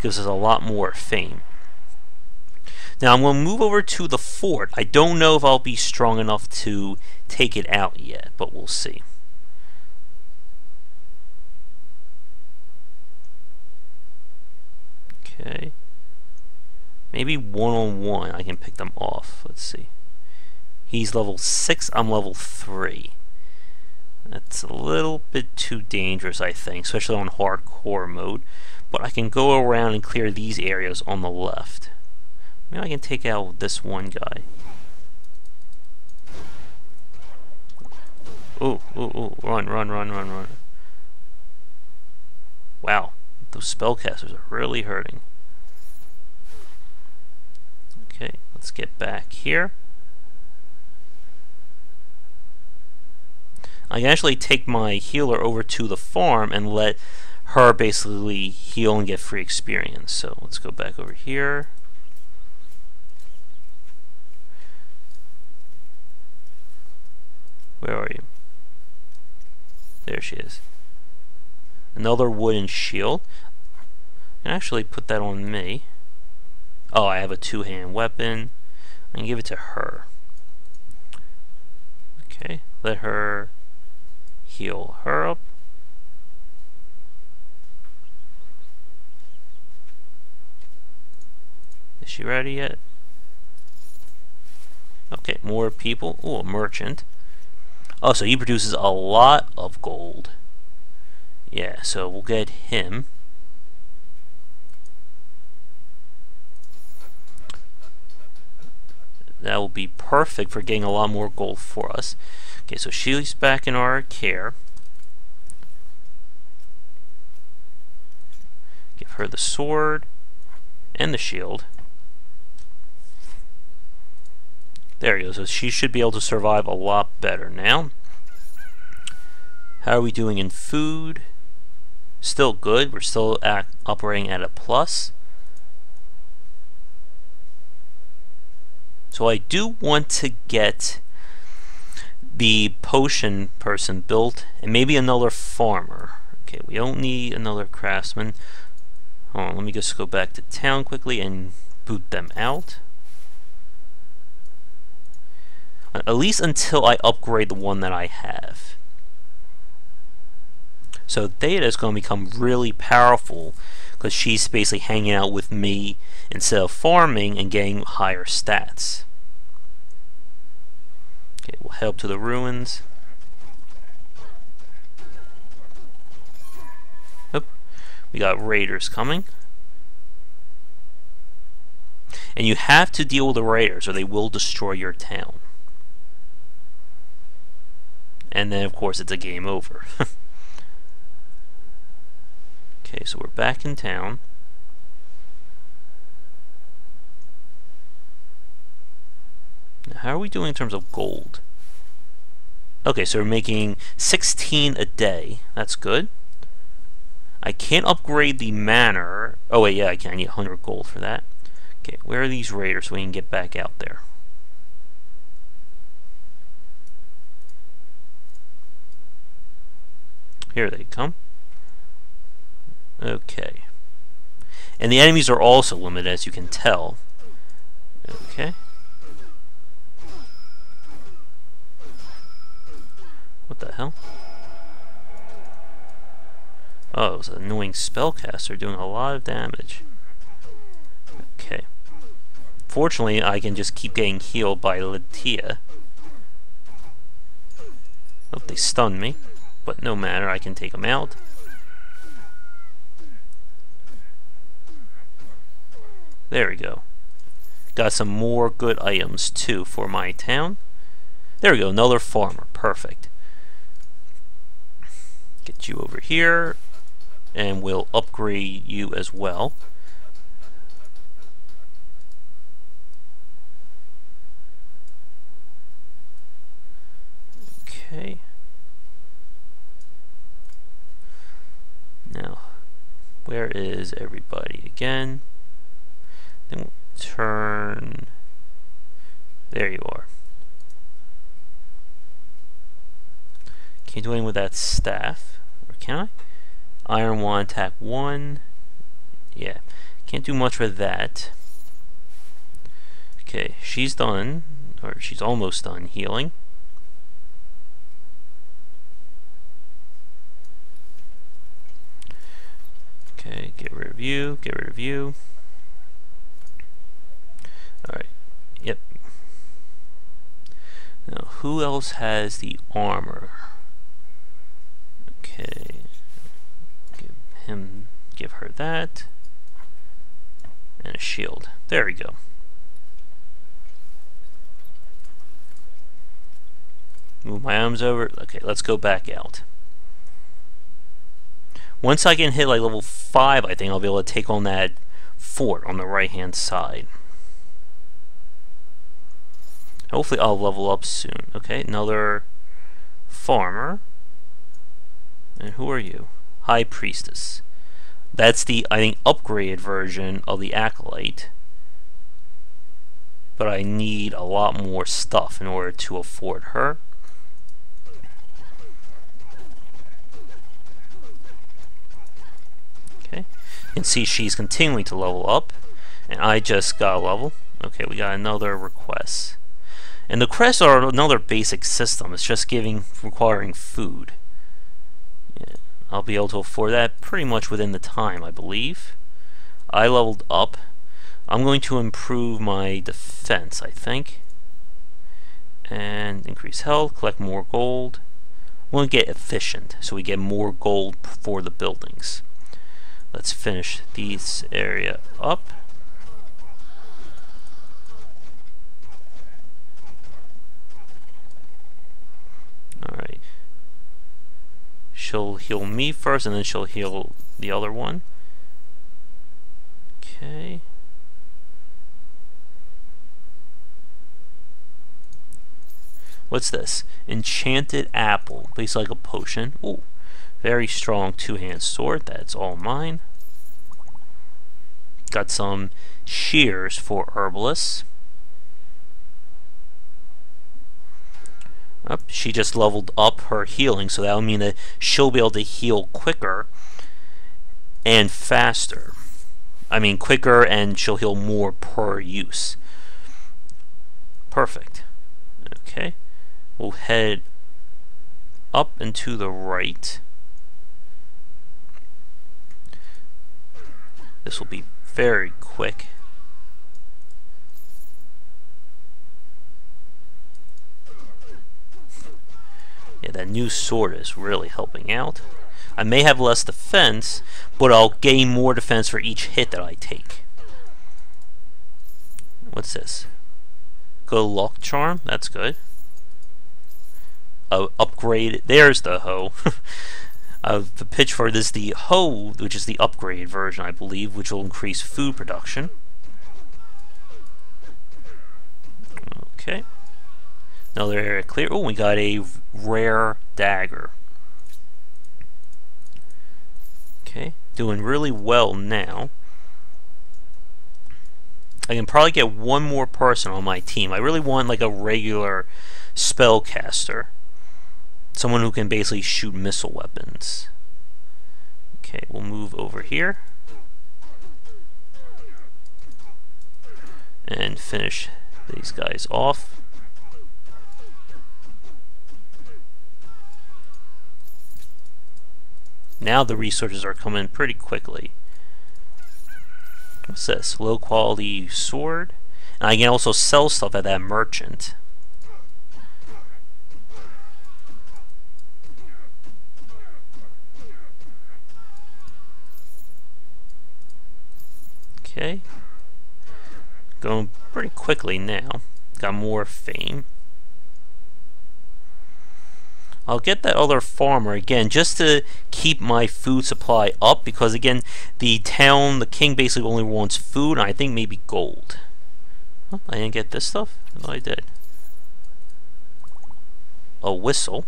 Gives us a lot more fame. Now I'm going to move over to the fort. I don't know if I'll be strong enough to take it out yet, but we'll see. Okay. Maybe one-on-one I can pick them off. Let's see. He's level 6, I'm level 3. That's a little bit too dangerous, I think, especially on hardcore mode. But I can go around and clear these areas on the left. Maybe I can take out this one guy. Oh, oh, oh, run, run, run, run, run. Wow, those spellcasters are really hurting. Okay, let's get back here. I can actually take my healer over to the farm and let her basically heal and get free experience. So let's go back over here. Where are you? There she is. Another wooden shield. I can actually put that on me. Oh, I have a two-hand weapon. I can give it to her. Okay, let her... heal her up. Is she ready yet? Okay, more people. Ooh, a merchant. Oh, so he produces a lot of gold. Yeah, so we'll get him. That will be perfect for getting a lot more gold for us. Okay, so she's back in our care. Give her the sword and the shield. There you go, so she should be able to survive a lot better now. How are we doing in food? Still good, we're still operating at a plus. So I do want to get the potion person built, and maybe another farmer. Okay, we don't need another craftsman. Hold on, let me just go back to town quickly and boot them out. At least until I upgrade the one that I have. So Theta is going to become really powerful because she's basically hanging out with me instead of farming and getting higher stats. Okay, we'll head up to the ruins. Oop, we got raiders coming. And you have to deal with the raiders or they will destroy your town. And then of course it's a game over. Okay, so we're back in town. Now, how are we doing in terms of gold? Okay, so we're making 16 a day. That's good. I can't upgrade the manor. Oh wait, yeah, I can. I need 100 gold for that. Okay, where are these raiders so we can get back out there? Here they come. Okay, and the enemies are also limited, as you can tell. Okay, what the hell? Oh, it was an annoying spellcaster doing a lot of damage. Okay, fortunately, I can just keep getting healed by Latia. Oh, they stunned me, but no matter, I can take them out. There we go. Got some more good items too for my town. There we go, another farmer. Perfect. Get you over here and we'll upgrade you as well. Okay. Now, where is everybody again? Then we'll turn. There you are. Can't do anything with that staff, or can I? Iron wand, attack one. Yeah, can't do much with that. Okay, she's done, or she's almost done healing. Okay, get rid of you. Get rid of you. Alright, yep. Now, who else has the armor? Okay. Give him, give her that. And a shield. There we go. Move my arms over. Okay, let's go back out. Once I can hit like level 5, I think I'll be able to take on that fort on the right-hand side. Hopefully I'll level up soon. Okay, another farmer. And who are you? High Priestess. That's the, I think, upgraded version of the Acolyte. But I need a lot more stuff in order to afford her. Okay. You can see she's continuing to level up. And I just got a level. Okay, we got another request. And the crests are another basic system. It's just requiring food. Yeah, I'll be able to afford that pretty much within the time, I believe. I leveled up. I'm going to improve my defense, I think. And increase health, collect more gold. We'll get efficient, so we get more gold for the buildings. Let's finish this area up. Alright, she'll heal me first and then she'll heal the other one. Okay. What's this? Enchanted apple, tastes like a potion. Ooh, very strong two-hand sword, that's all mine. Got some shears for herbalists. She just leveled up her healing, so that'll mean that she'll be able to heal quicker and faster. I mean quicker, and she'll heal more per use. Perfect. Okay. We'll head up and to the right. This will be very quick. Yeah, that new sword is really helping out. I may have less defense, but I'll gain more defense for each hit that I take. What's this? Good luck charm, that's good. Upgrade, there's the hoe. The pitch for this is the hoe, which is the upgrade version, I believe, which will increase food production. Okay. Another area clear. Oh, we got a rare dagger. Okay, doing really well now. I can probably get one more person on my team. I really want like a regular spellcaster. Someone who can basically shoot missile weapons. Okay, we'll move over here. And finish these guys off. Now the resources are coming pretty quickly. What's this? Low quality sword. And I can also sell stuff at that merchant. Okay. Going pretty quickly now. Got more fame. I'll get that other farmer again just to keep my food supply up, because again the town, the king basically only wants food, and I think maybe gold. Huh, I didn't get this stuff? No, I did. A whistle.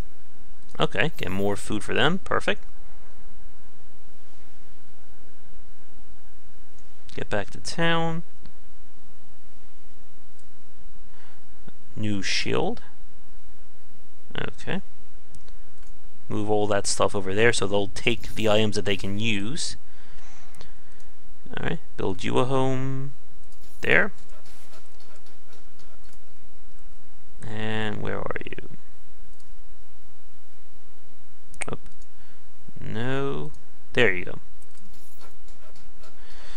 Okay, get more food for them. Perfect. Get back to town. New shield. Okay. Move all that stuff over there, so they'll take the items that they can use. Alright, build you a home there. And where are you? Oh, no. There you go.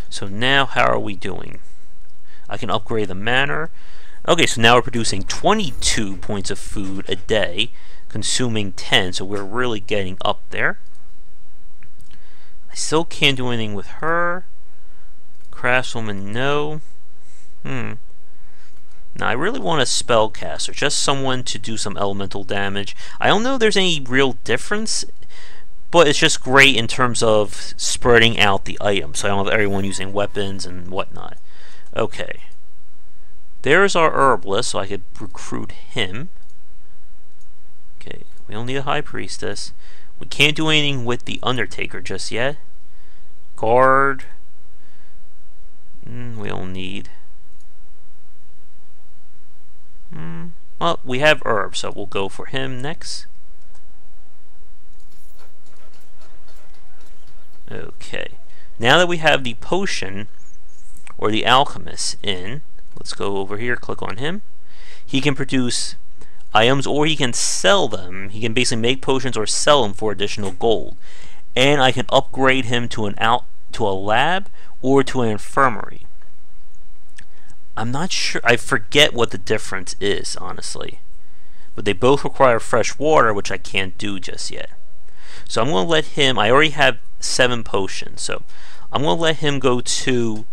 So now how are we doing? I can upgrade the manor. Okay, so now we're producing 22 points of food a day. Consuming 10, so we're really getting up there. I still can't do anything with her. Craftswoman, no. Now I really want a spellcaster, just someone to do some elemental damage. I don't know if there's any real difference, but it's just great in terms of spreading out the items, so I don't have everyone using weapons and whatnot. Okay. There's our herbalist, so I could recruit him. We don't need a high priestess. We can't do anything with the undertaker just yet. Guard. We don't need. Well, we have herb, so we'll go for him next. Okay. Now that we have the potion or the alchemist in, let's go over here, click on him. He can produce items, or he can sell them. He can basically make potions or sell them for additional gold. And I can upgrade him to a lab or to an infirmary. I'm not sure. I forget what the difference is, honestly. But they both require fresh water, which I can't do just yet. So I'm going to let him. I already have 7 potions, so I'm going to let him go to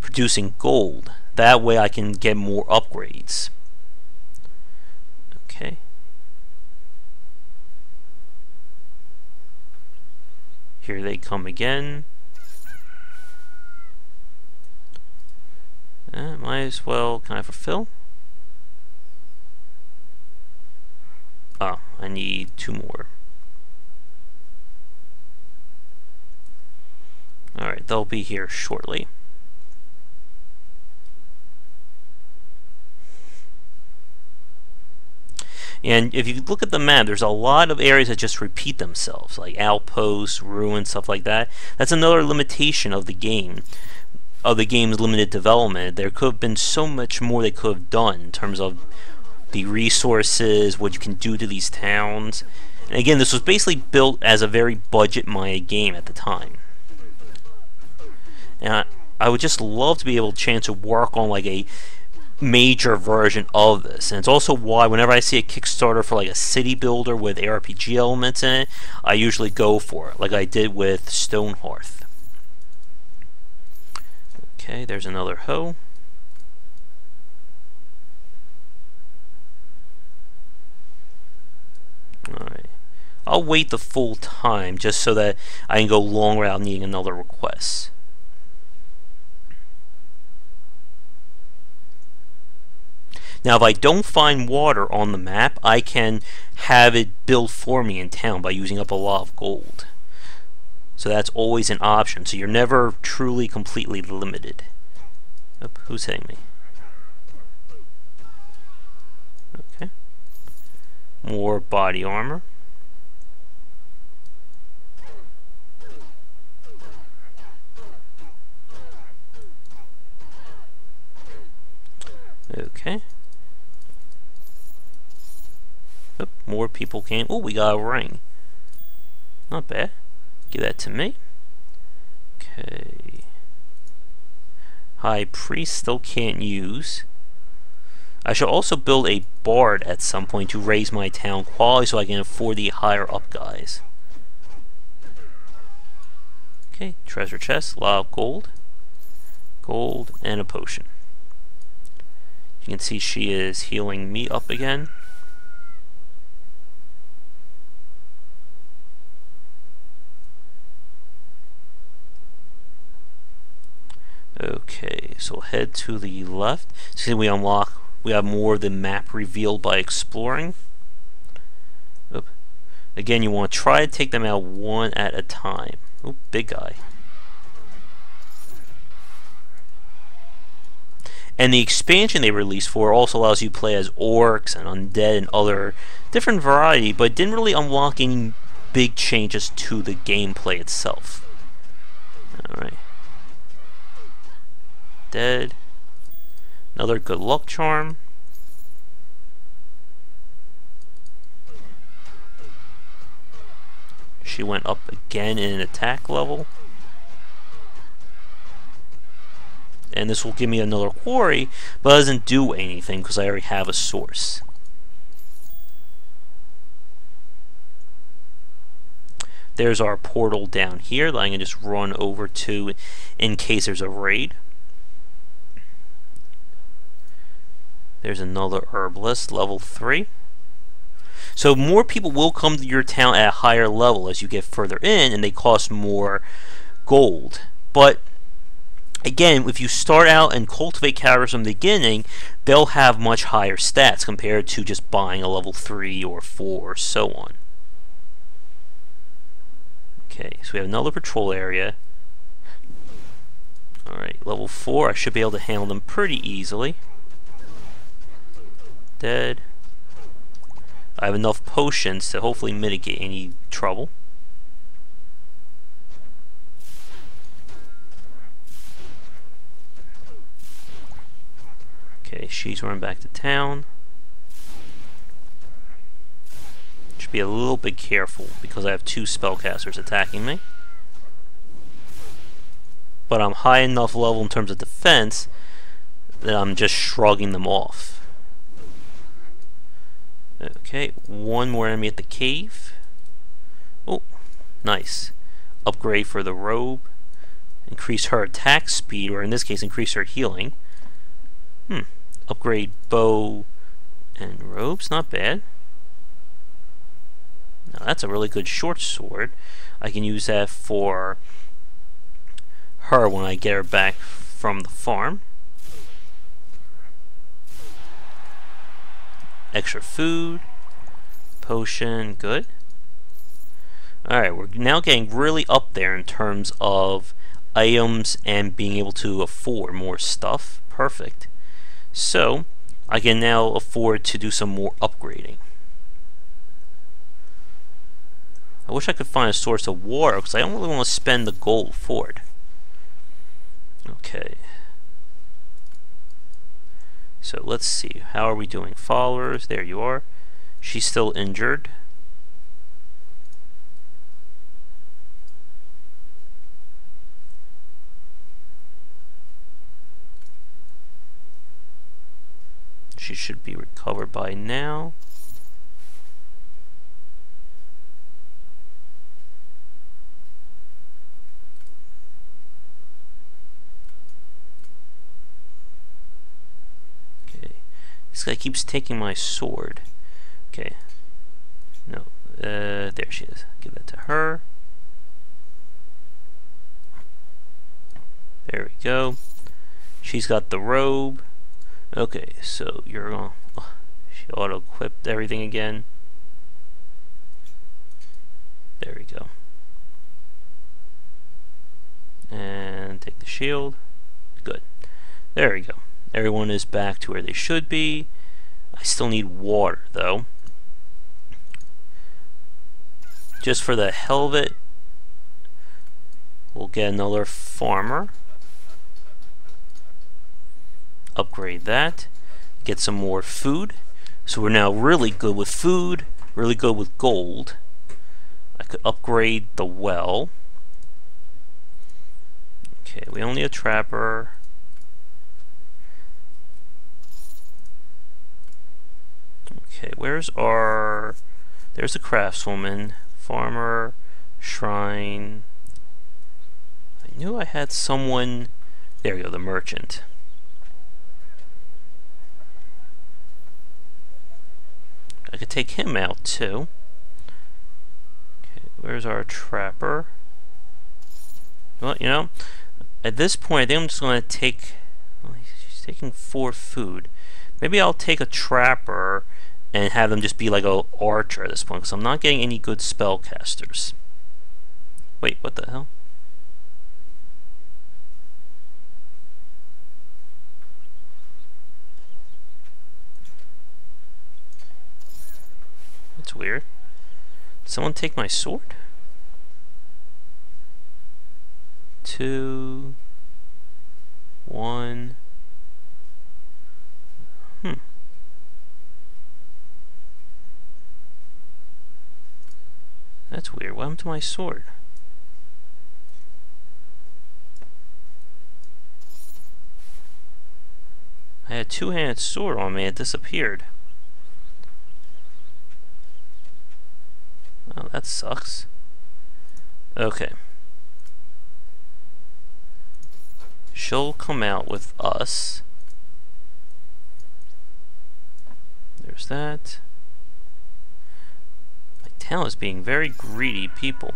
producing gold. That way I can get more upgrades. Okay. Here they come again. Might as well. Can I fulfill? Oh, I need 2 more. Alright, they'll be here shortly. And if you look at the map, there's a lot of areas that just repeat themselves, like outposts, ruins, stuff like that. That's another limitation of the game, of the game's limited development. There could have been so much more they could have done in terms of the resources, what you can do to these towns. And again, this was basically built as a very budget Maya game at the time. And I would just love to be able to chance to work on like a major version of this. And it's also why whenever I see a Kickstarter for like a city builder with RPG elements in it, I usually go for it, like I did with Stonehearth. Okay, there's another hoe. Alright. I'll wait the full time just so that I can go long without needing another request. Now, if I don't find water on the map, I can have it build for me in town by using up a lot of gold. So that's always an option. So you're never truly completely limited. Oh, who's hitting me? Okay. More body armor. Okay. Oh, more people came. Oh, we got a ring. Not bad. Give that to me. Okay. High priest still can't use. I should also build a bard at some point to raise my town quality so I can afford the higher up guys. Okay, treasure chest, a lot of gold. Gold and a potion. You can see she is healing me up again. Okay, so head to the left. See, we have more of the map revealed by exploring. Oop. Again, you want to try to take them out one at a time. Oop, big guy. And the expansion they released for also allows you to play as orcs and undead and other different variety, but didn't really unlock any big changes to the gameplay itself. Alright. Dead. Another good luck charm. She went up again in an attack level. And this will give me another quarry, but doesn't do anything because I already have a source. There's our portal down here that I can just run over to in case there's a raid. There's another herbalist, level 3. So more people will come to your town at a higher level as you get further in, and they cost more gold. But again, if you start out and cultivate characters from the beginning, they'll have much higher stats compared to just buying a level 3 or 4 or so on. Okay, so we have another patrol area. Alright, level 4, I should be able to handle them pretty easily. Dead. I have enough potions to hopefully mitigate any trouble. Okay, she's running back to town. Should be a little bit careful because I have 2 spellcasters attacking me. But I'm high enough level in terms of defense that I'm just shrugging them off. Okay, one more enemy at the cave. Oh, nice. Upgrade for the robe. Increase her attack speed, or in this case, increase her healing. Hmm. Upgrade bow and robes. Not bad. Now that's a really good short sword. I can use that for her when I get her back from the farm. Extra food, potion, good. Alright, we're now getting really up there in terms of items and being able to afford more stuff. Perfect. So, I can now afford to do some more upgrading. I wish I could find a source of war, because I don't really want to spend the gold for it. Okay. So let's see. How are we doing? Followers, there you are. She's still injured. She should be recovered by now. Okay, this guy keeps taking my sword. Okay, no, there she is. Give that to her. There we go. She's got the robe. Okay, so you're gonna she auto-equipped everything again. There we go. And take the shield. Good. There we go. Everyone is back to where they should be. I still need water though. Just for the hell of it, we'll get another farmer. Upgrade that, get some more food. So we're now really good with food, really good with gold. I could upgrade the well. Okay, we only need a trapper. Okay, where's our... There's a craftswoman, farmer, shrine. I knew I had someone... There we go, the merchant. I could take him out too. Okay, where's our trapper? Well, you know, at this point I think I'm just going to take... Well, she's taking 4 food. Maybe I'll take a trapper and have them just be like an archer at this point, because I'm not getting any good spellcasters. Wait, what the hell? That's weird. Did someone take my sword? 2, 1. That's weird. What happened to my sword? I had a 2-handed sword on me. It disappeared. Oh, that sucks. Okay. She'll come out with us. There's that. My town is being very greedy people.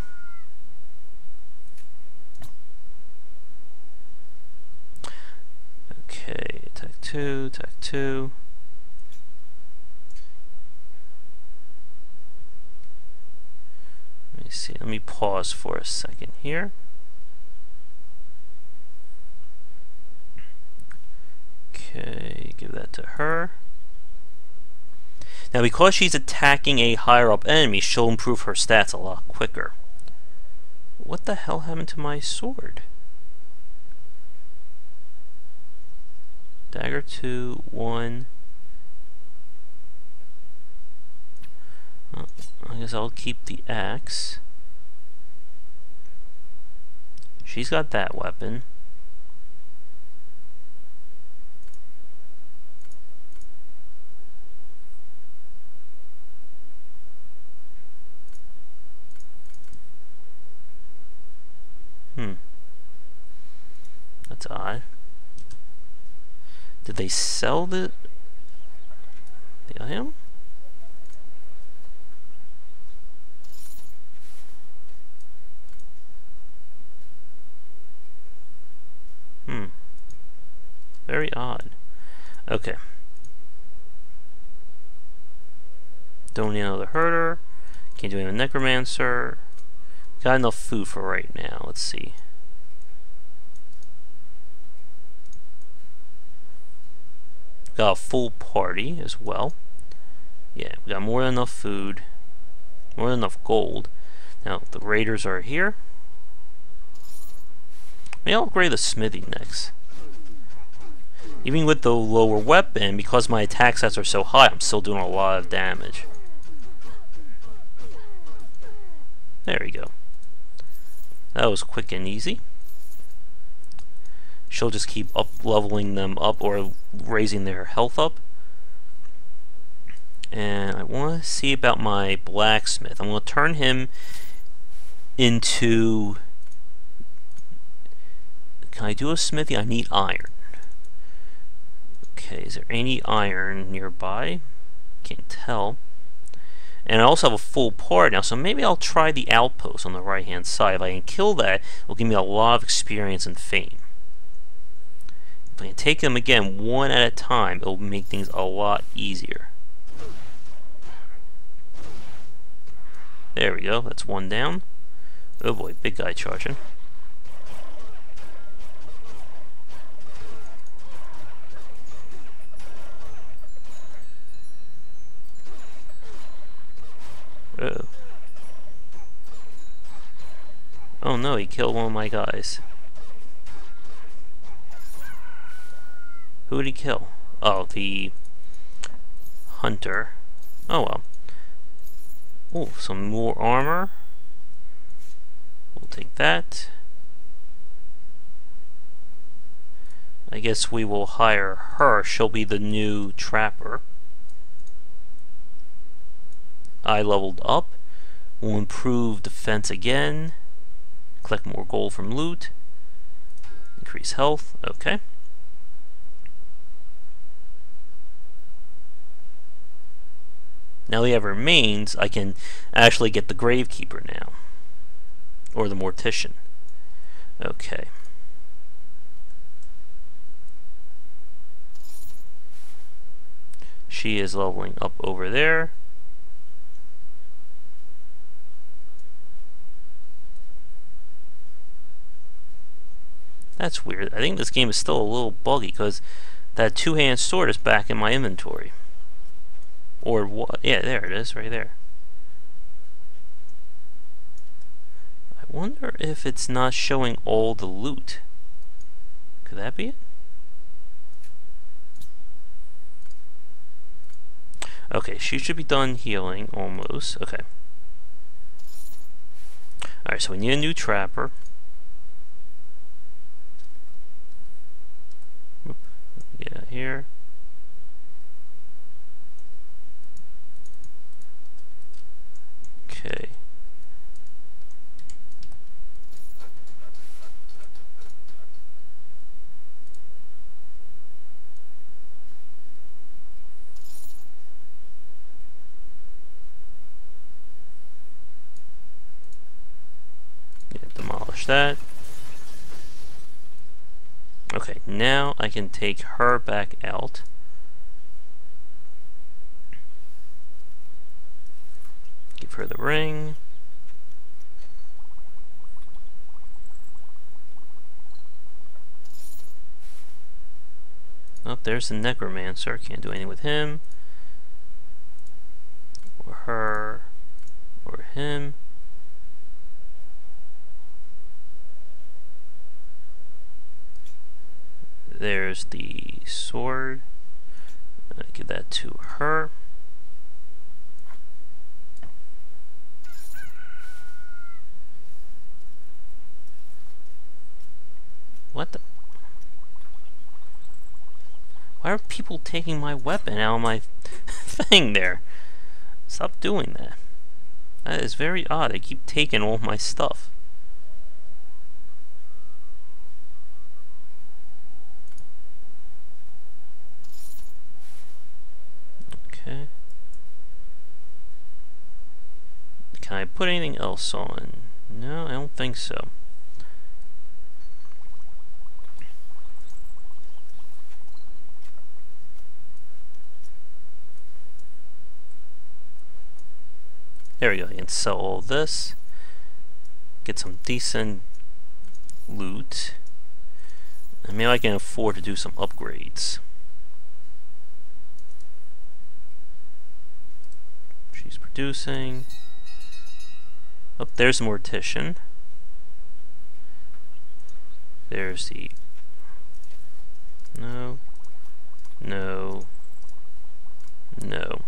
Okay, attack 2, attack 2. Let me see, let me pause for a second here. Okay, give that to her. Now because she's attacking a higher up enemy, she'll improve her stats a lot quicker. What the hell happened to my sword? Dagger 2, 1. I guess I'll keep the axe. She's got that weapon. That's odd. Did they sell the item? Very odd. Okay. Don't need another herder. Can't do another necromancer. Got enough food for right now. Let's see. Got a full party as well. Yeah, we got more than enough food. More than enough gold. Now the raiders are here. Maybe I'll upgrade the smithy next. Even with the lower weapon, because my attack stats are so high, I'm still doing a lot of damage. There we go. That was quick and easy. She'll just keep up leveling them up or raising their health up. And I want to see about my blacksmith. I'm going to turn him into... Can I do a smithy? I need iron. Okay, is there any iron nearby? Can't tell. And I also have a full part now, so maybe I'll try the outpost on the right hand side. If I can kill that, it'll give me a lot of experience and fame. If I can take them again one at a time, it'll make things a lot easier. There we go, that's one down. Oh boy, big guy charging. Uh-oh. Oh no, he killed one of my guys. Who did he kill? Oh, the hunter. Oh well. Oh, some more armor. We'll take that. I guess we will hire her. She'll be the new trapper. I leveled up. We'll improve defense again. Collect more gold from loot. Increase health. Okay. Now we have remains. I can actually get the gravekeeper now. Or the mortician. Okay. She is leveling up over there. That's weird. I think this game is still a little buggy because that two-hand sword is back in my inventory. Or what? Yeah, there it is, right there. I wonder if it's not showing all the loot. Could that be it? Okay, she should be done healing almost. Okay. Alright, so we need a new trapper. Get out here. Okay. Yeah, demolish that. Okay, now I can take her back out. Give her the ring. Oh, there's the necromancer. Can't do anything with him. Or her. Or him. There's the sword. I give that to her. What the? Why are people taking my weapon out of my thing there? Stop doing that. That is very odd. They keep taking all my stuff. Okay. Can I put anything else on? No, I don't think so. There we go, I can sell all this. Get some decent loot. And maybe I can afford to do some upgrades. She's producing. Oh, there's the mortician. There's the... No. No. No.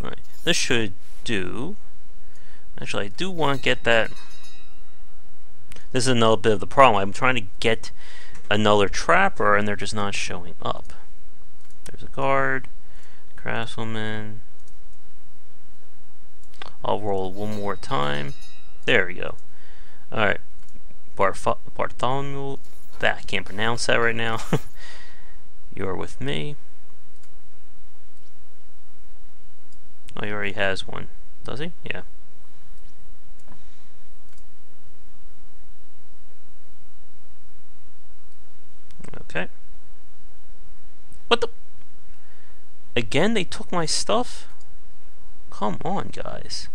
Alright, this should do. Actually, I do want to get that... This is another bit of the problem. I'm trying to get another trapper and they're just not showing up. There's a guard, craftswoman. I'll roll one more time. There we go. Alright. Bartholomew. That I can't pronounce that right now. You're with me. Oh, he already has one. Does he? Yeah. Okay. What the? Again, they took my stuff? Come on, guys.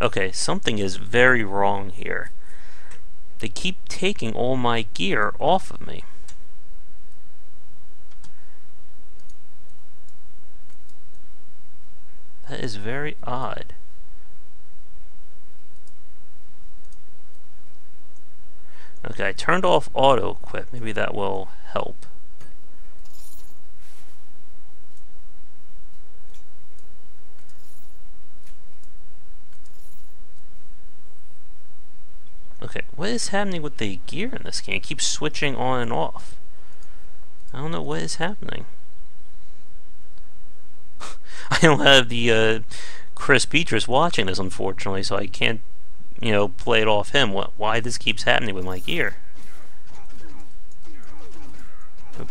Okay, something is very wrong here. They keep taking all my gear off of me. That is very odd. Okay, I turned off auto equip. Maybe that will help. Okay, what is happening with the gear in this game? It keeps switching on and off. I don't know what is happening. I don't have the Chris Beatrice watching this, unfortunately, so I can't, you know, play it off him. Why this keeps happening with my gear? Oop.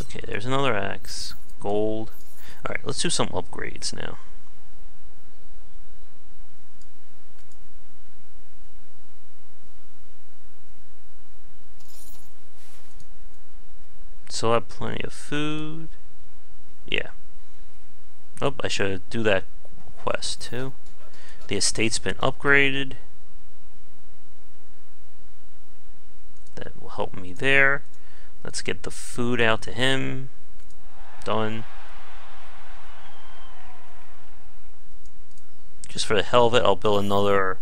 Okay, there's another axe. Gold. Alright, let's do some upgrades now. So I have plenty of food. Yeah. Oh, I should do that quest too. The estate's been upgraded. That will help me there. Let's get the food out to him. Done. Just for the hell of it, I'll build another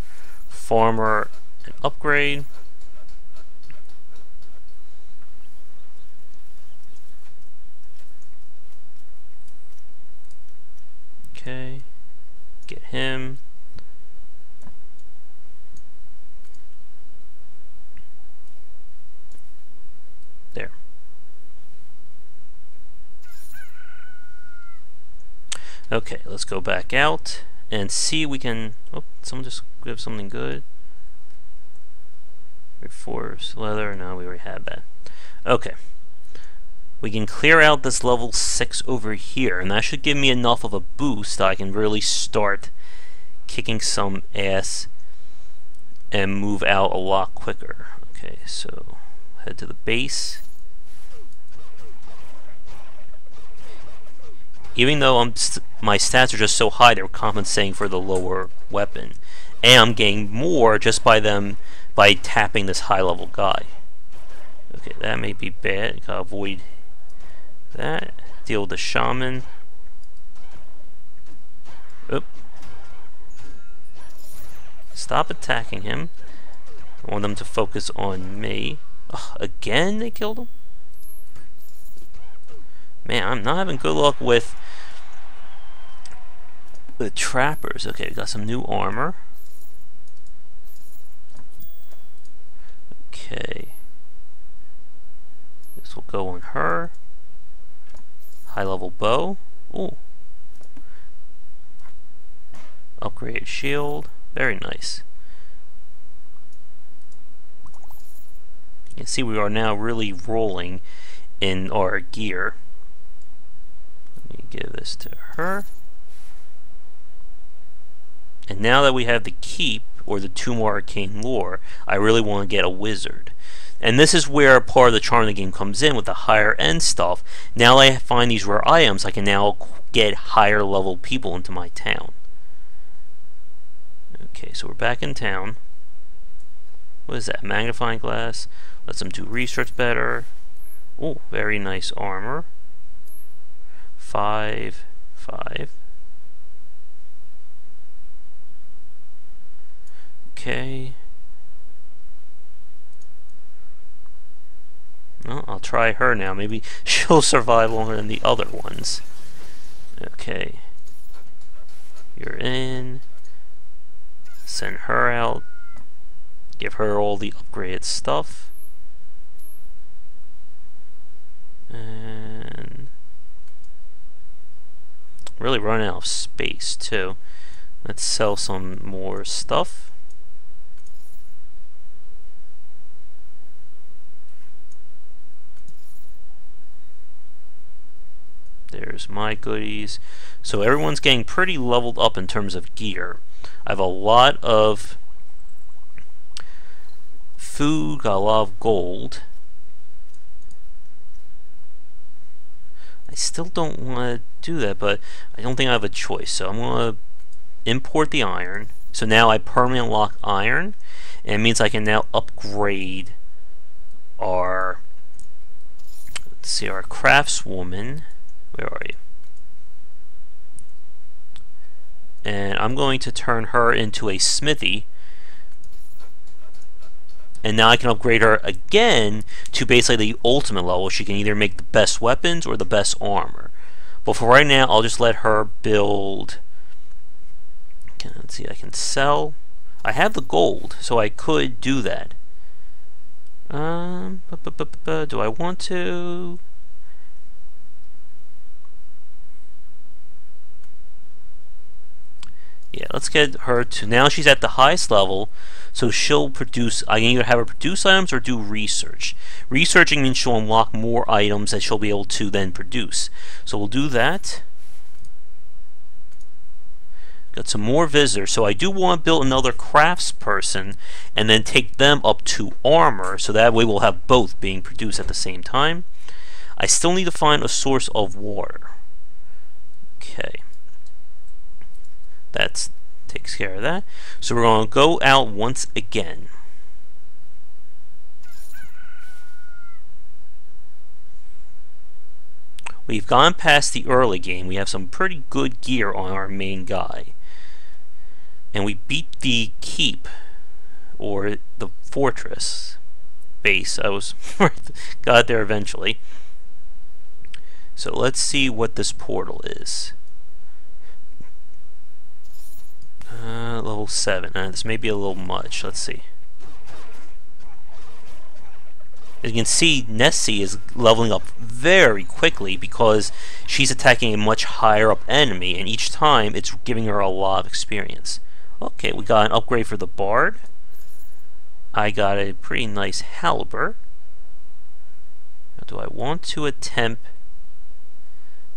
farmer and upgrade. Okay, get him. There. Okay, let's go back out and see if we can. Oh, someone just grab something good. Reinforced leather. No, we already had that. Okay. We can clear out this level 6 over here, and that should give me enough of a boost that I can really start kicking some ass and move out a lot quicker. Okay, so head to the base. Even though my stats are just so high, they're compensating for the lower weapon, and I'm getting more just by tapping this high level guy. Okay, that may be bad. Gotta avoid that. Deal with the shaman. Oop. Stop attacking him. I want them to focus on me. Ugh, again they killed him? Man, I'm not having good luck with the trappers. Okay, we got some new armor. Okay. This will go on her. High level bow. Ooh. Upgraded shield. Very nice. You can see we are now really rolling in our gear. Let me give this to her. And now that we have the keep, or the 2 more arcane lore, I really want to get a wizard. And this is where part of the charm of the game comes in with the higher end stuff. Now I find these rare items, I can now get higher level people into my town. Okay, so we're back in town. What is that? Magnifying glass. Lets them do research better. Oh, very nice armor. 5, 5. Okay. Well, I'll try her now. Maybe she'll survive longer than the other ones. Okay. You're in. Send her out. Give her all the upgraded stuff. And really running out of space too. Let's sell some more stuff. There's my goodies. So everyone's getting pretty leveled up in terms of gear. I have a lot of food, got a lot of gold. I still don't want to do that, but I don't think I have a choice, so I'm going to import the iron. So now I permanently lock iron, and it means I can now upgrade our, let's see, our craftswoman. Where are you? And I'm going to turn her into a smithy, and now I can upgrade her again to basically the ultimate level. She can either make the best weapons or the best armor. But for right now, I'll just let her build. Let's see, I can sell. I have the gold, so I could do that. Do I want to? Yeah, let's get her to, now she's at the highest level, so she'll produce, I can either have her produce items or do research. Researching means she'll unlock more items that she'll be able to then produce. So we'll do that. Got some more visitors, so I do want to build another craftsperson and then take them up to armor, so that way we'll have both being produced at the same time. I still need to find a source of water. Okay. That takes care of that. So we're going to go out once again. We've gone past the early game. We have some pretty good gear on our main guy. And we beat the keep, or the fortress base. I was got there eventually. So let's see what this portal is. Level 7. This may be a little much. Let's see. As you can see, Nessie is leveling up very quickly because she's attacking a much higher up enemy, and each time it's giving her a lot of experience. Okay, we got an upgrade for the bard. I got a pretty nice halberd. Now, do I want to attempt?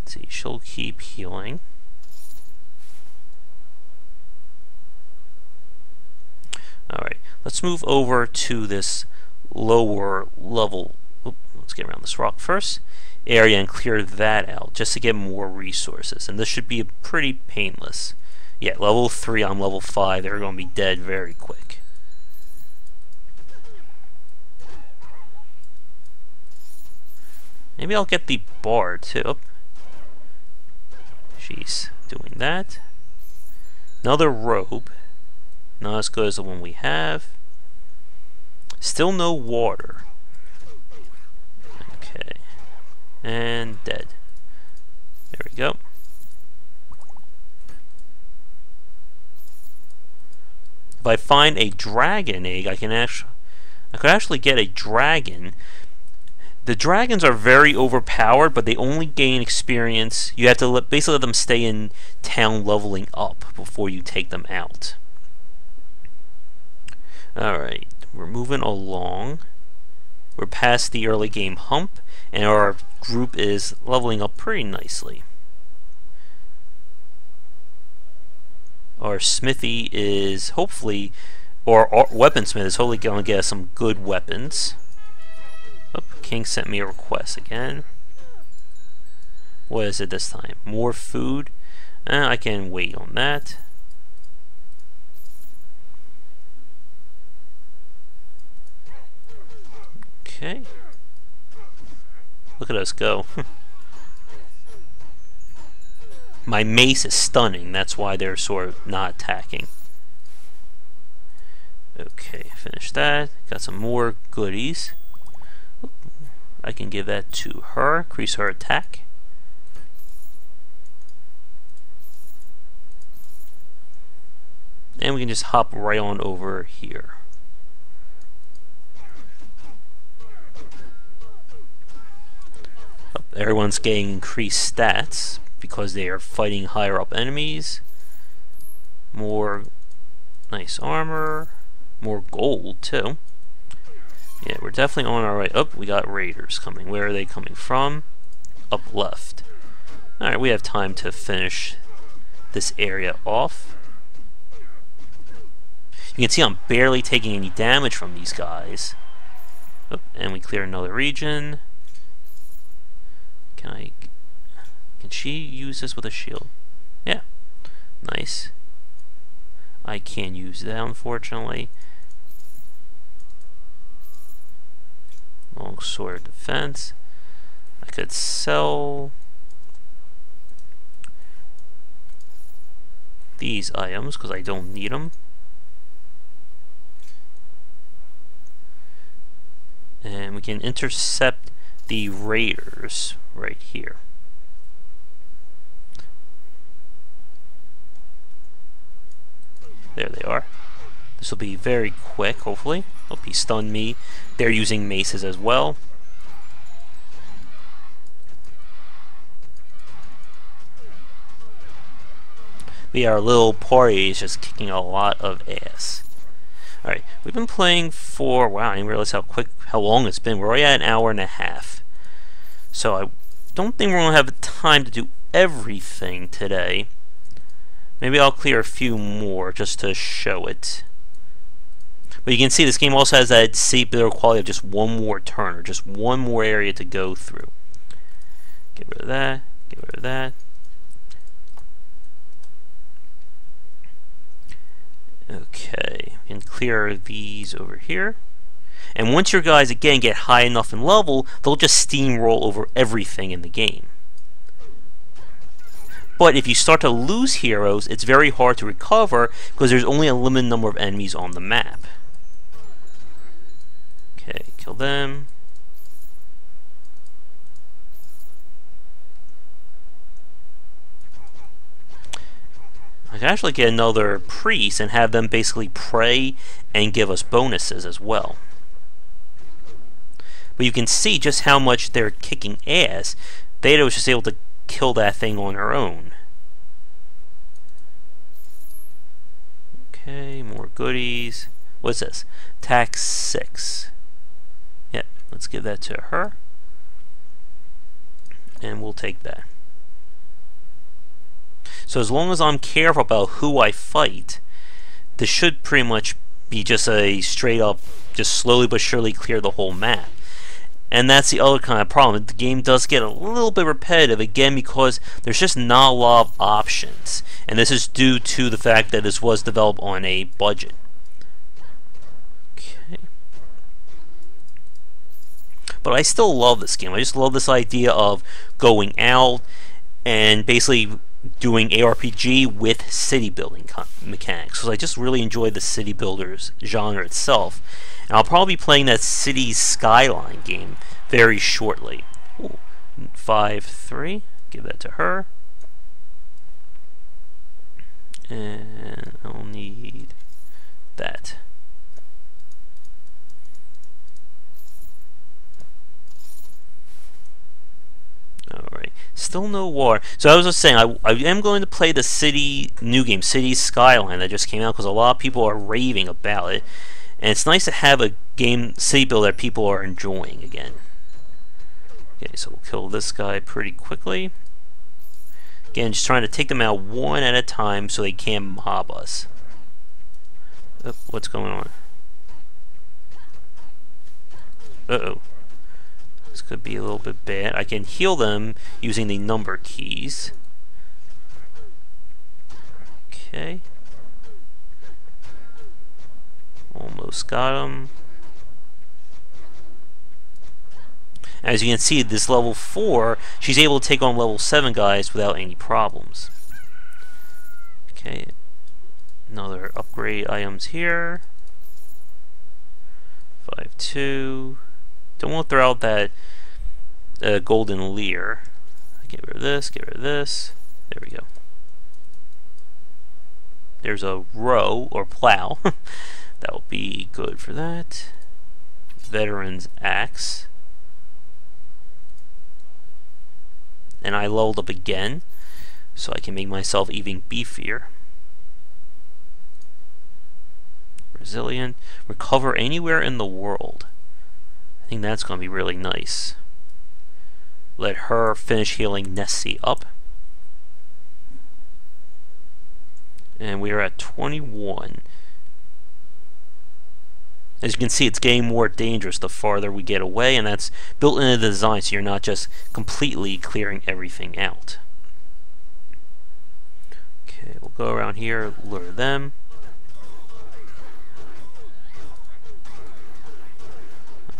Let's see, she'll keep healing. Alright, let's move over to this lower level. Oop, let's get around this rock first area and clear that out just to get more resources, and this should be pretty painless. Yeah, level 3 on level 5, they're going to be dead very quick. Maybe I'll get the bar too. Oop. She's doing that. Another robe. Not as good as the one we have. Still no water. Okay. And dead. There we go. If I find a dragon egg, I can actually, I could actually get a dragon. The dragons are very overpowered, but they only gain experience. You have to basically let them stay in town leveling up before you take them out. Alright, we're moving along. We're past the early game hump, and our group is leveling up pretty nicely. Our smithy is hopefully, or our weaponsmith is hopefully going to get us some good weapons. King sent me a request again. What is it this time? More food? I can wait on that. Okay. Look at us go. My mace is stunning, that's why they're sort of not attacking. Okay, finish that. Got some more goodies. I can give that to her, increase her attack. And we can just hop right on over here. Everyone's getting increased stats because they are fighting higher up enemies. More nice armor. More gold too. Yeah, we're definitely on our way. Oh, we got raiders coming. Where are they coming from? Up left. Alright, we have time to finish this area off. You can see I'm barely taking any damage from these guys. Oh, and we clear another region. Can she use this with a shield? Yeah. Nice. I can't use that, unfortunately. Long sword defense. I could sell these items because I don't need them. And we can intercept the raiders right here. There they are. This will be very quick, hopefully. Hope he stunned me. They're using maces as well. Yeah, our little party is just kicking a lot of ass. Alright, we've been playing for, wow, I didn't realize how long it's been. We're already at an hour and a half. So I don't think we're going to have time to do everything today. Maybe I'll clear a few more just to show it. But you can see this game also has that CPU quality of just one more turn or just one more area to go through. Get rid of that, get rid of that. Okay, and clear these over here. And once your guys again get high enough in level, they'll just steamroll over everything in the game. But if you start to lose heroes, it's very hard to recover because there's only a limited number of enemies on the map. Okay, kill them. I can actually get another priest and have them basically pray and give us bonuses as well. But you can see just how much they're kicking ass. Theta was just able to kill that thing on her own. Okay, more goodies. What's this? Tax 6. Yeah, let's give that to her. And we'll take that. So as long as I'm careful about who I fight, this should pretty much be just a straight up, just slowly but surely clear the whole map. And that's the other kind of problem. The game does get a little bit repetitive, again, because there's just not a lot of options. And this is due to the fact that this was developed on a budget. Okay. But I still love this game. I just love this idea of going out and basically doing ARPG with city building mechanics. Because I just really enjoy the city builders genre itself. And I'll probably be playing that Cities: Skylines game very shortly. Ooh, 5-3. Give that to her. And I'll need that. Alright, still no war. So I was just saying, I am going to play the new game, Cities: Skylines, that just came out because a lot of people are raving about it. And it's nice to have a game, city builder, that people are enjoying again. Okay, so we'll kill this guy pretty quickly. Again, just trying to take them out one at a time so they can't mob us. Oh, what's going on? Uh-oh. This could be a little bit bad. I can heal them using the number keys. Okay. Almost got him. As you can see, this level 4, she's able to take on level 7 guys without any problems. Okay. Another upgrade items here. 5-2. Don't want to throw out that golden leer. Get rid of this, get rid of this. There we go. There's a row or plow. That'll be good for that. Veteran's axe. And I leveled up again so I can make myself even beefier. Resilient. Recover anywhere in the world. I think that's going to be really nice. Let her finish healing Nessie up. And we are at 21. As you can see, it's getting more dangerous the farther we get away, and that's built into the design, so you're not just completely clearing everything out. Okay, we'll go around here, lure them.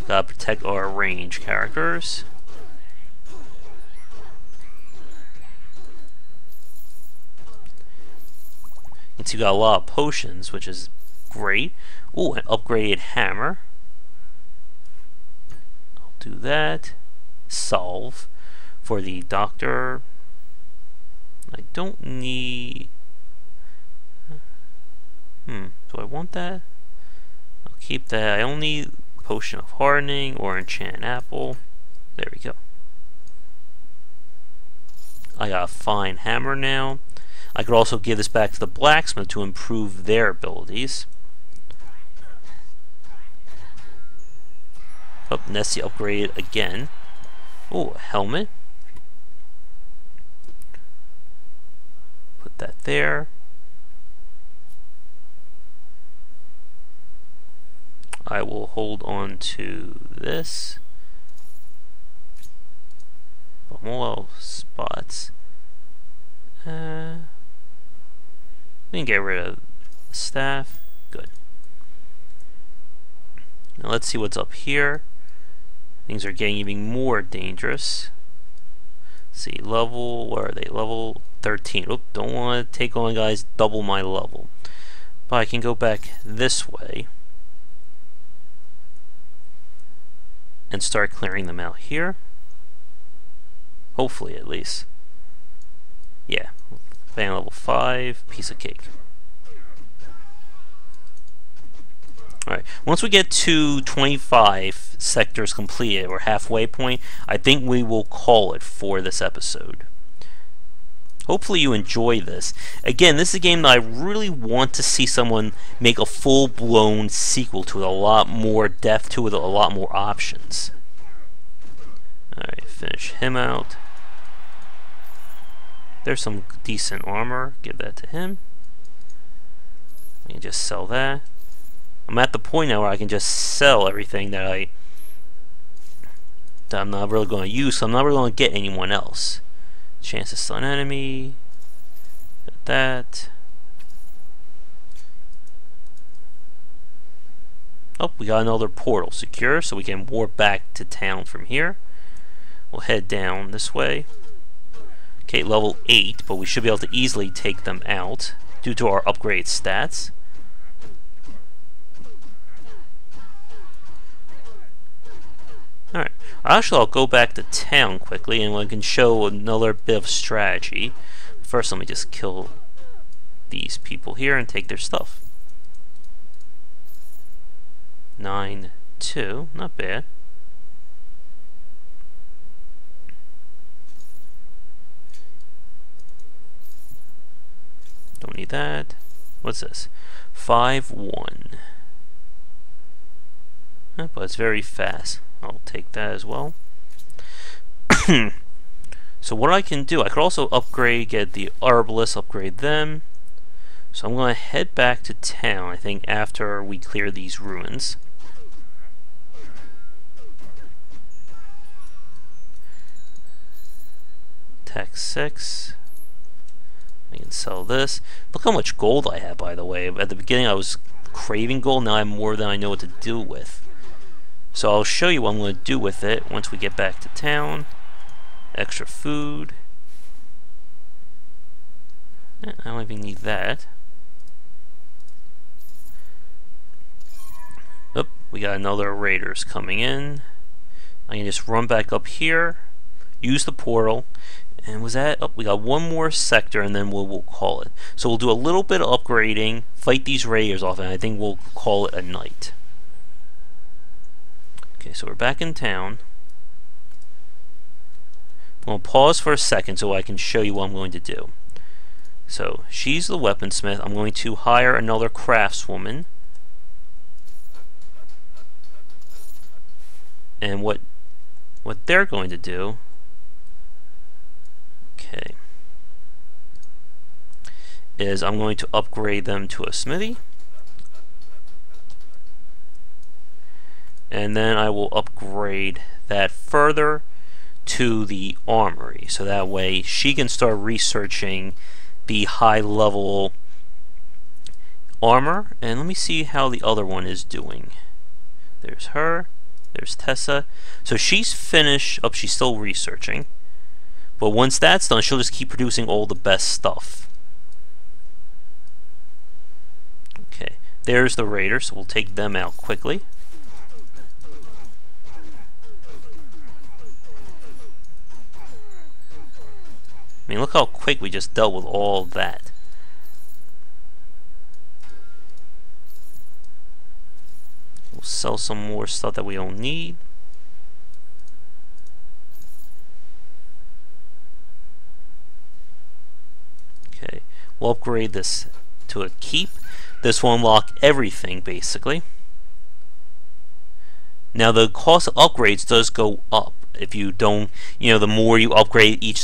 Gotta protect our range characters. You can see we got a lot of potions, which is great. Ooh, an upgraded hammer. I'll do that. Solve for the doctor. I don't need... do I want that? I'll keep that. I only need potion of hardening or enchant apple. There we go. I got a fine hammer now. I could also give this back to the blacksmith to improve their abilities. Oh, Nessie upgraded again. Oh, a helmet. Put that there. I will hold on to this. I'm all out of spots. We can get rid of staff. Good. Now let's see what's up here. Things are getting even more dangerous. Let's see, level, where are they? Level 13. Oop, don't want to take on guys double my level. But I can go back this way and start clearing them out here. Hopefully, at least. Yeah. Fan level 5, piece of cake. Alright, once we get to 25 sectors completed, or halfway point, I think we will call it for this episode. Hopefully you enjoy this. Again, this is a game that I really want to see someone make a full-blown sequel to, with a lot more depth to it, a lot more options. Alright, finish him out. There's some decent armor, give that to him. I can just sell that. I'm at the point now where I can just sell everything that I'm not really going to use, so I'm not really going to get anyone else. Chance to stun enemy. Got that. Oh, we got another portal secure, so we can warp back to town from here. We'll head down this way. Okay, level 8, but we should be able to easily take them out due to our upgrade stats. Alright, actually I'll go back to town quickly and we can show another bit of strategy. First let me just kill these people here and take their stuff. 9-2, not bad. Don't need that. What's this? 5-1. But it's very fast. I'll take that as well. So what I can do, I could also upgrade, get the Arbalest, upgrade them. So I'm going to head back to town, I think, after we clear these ruins. Tech 6. I can sell this. Look how much gold I have, by the way. At the beginning I was craving gold, now I have more than I know what to do with. So I'll show you what I'm going to do with it once we get back to town. Extra food. I don't even need that. Oop, we got another raiders coming in. I can just run back up here, use the portal, and was that? Oh, we got one more sector and then we'll call it. So we'll do a little bit of upgrading, fight these raiders off, and I think we'll call it a night. Okay, so we're back in town. I'm going to pause for a second so I can show you what I'm going to do. So she's the weaponsmith. I'm going to hire another craftswoman. And what they're going to do, okay, is I'm going to upgrade them to a smithy. And then I will upgrade that further to the armory, so that way she can start researching the high level armor. And let me see how the other one is doing. There's her, there's Tessa. So she's finished up, she's still researching, but once that's done she'll just keep producing all the best stuff. Okay, there's the raider, so we'll take them out quickly. I mean, look how quick we just dealt with all that. We'll sell some more stuff that we don't need. Okay, we'll upgrade this to a keep. This will unlock everything, basically. Now, the cost of upgrades does go up. If you don't, you know, the more you upgrade, each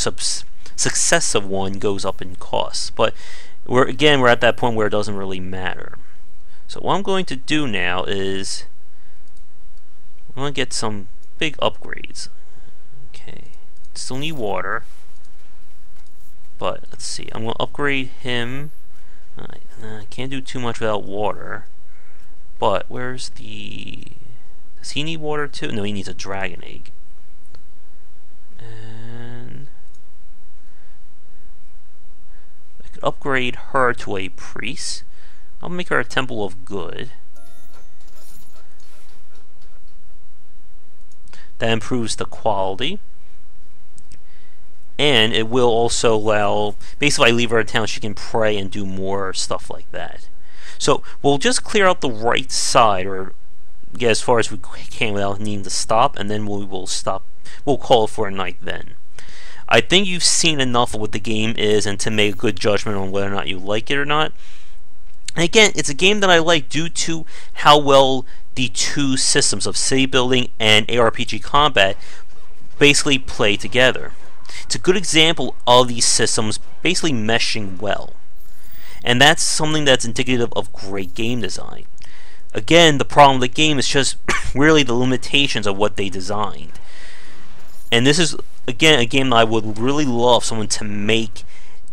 success of one goes up in cost, but we're at that point where it doesn't really matter. So what I'm going to do now is I'm going to get some big upgrades. Okay, still need water, but let's see. I'm going to upgrade him. I can't do too much without water, but where's the? Does he need water too? No, he needs a dragon egg. Upgrade her to a priest. I'll make her a temple of good. That improves the quality, and it will also allow, basically if I leave her in town she can pray and do more stuff like that. So we'll just clear out the right side, or get as far as we can without needing to stop, and then we will stop. We'll call it for a night then. I think you've seen enough of what the game is and to make a good judgment on whether or not you like it or not. And again, it's a game that I like due to how well the two systems of city building and ARPG combat basically play together. It's a good example of these systems basically meshing well. And that's something that's indicative of great game design. Again, the problem with the game is just really the limitations of what they designed. And this is, again, a game that I would really love someone to make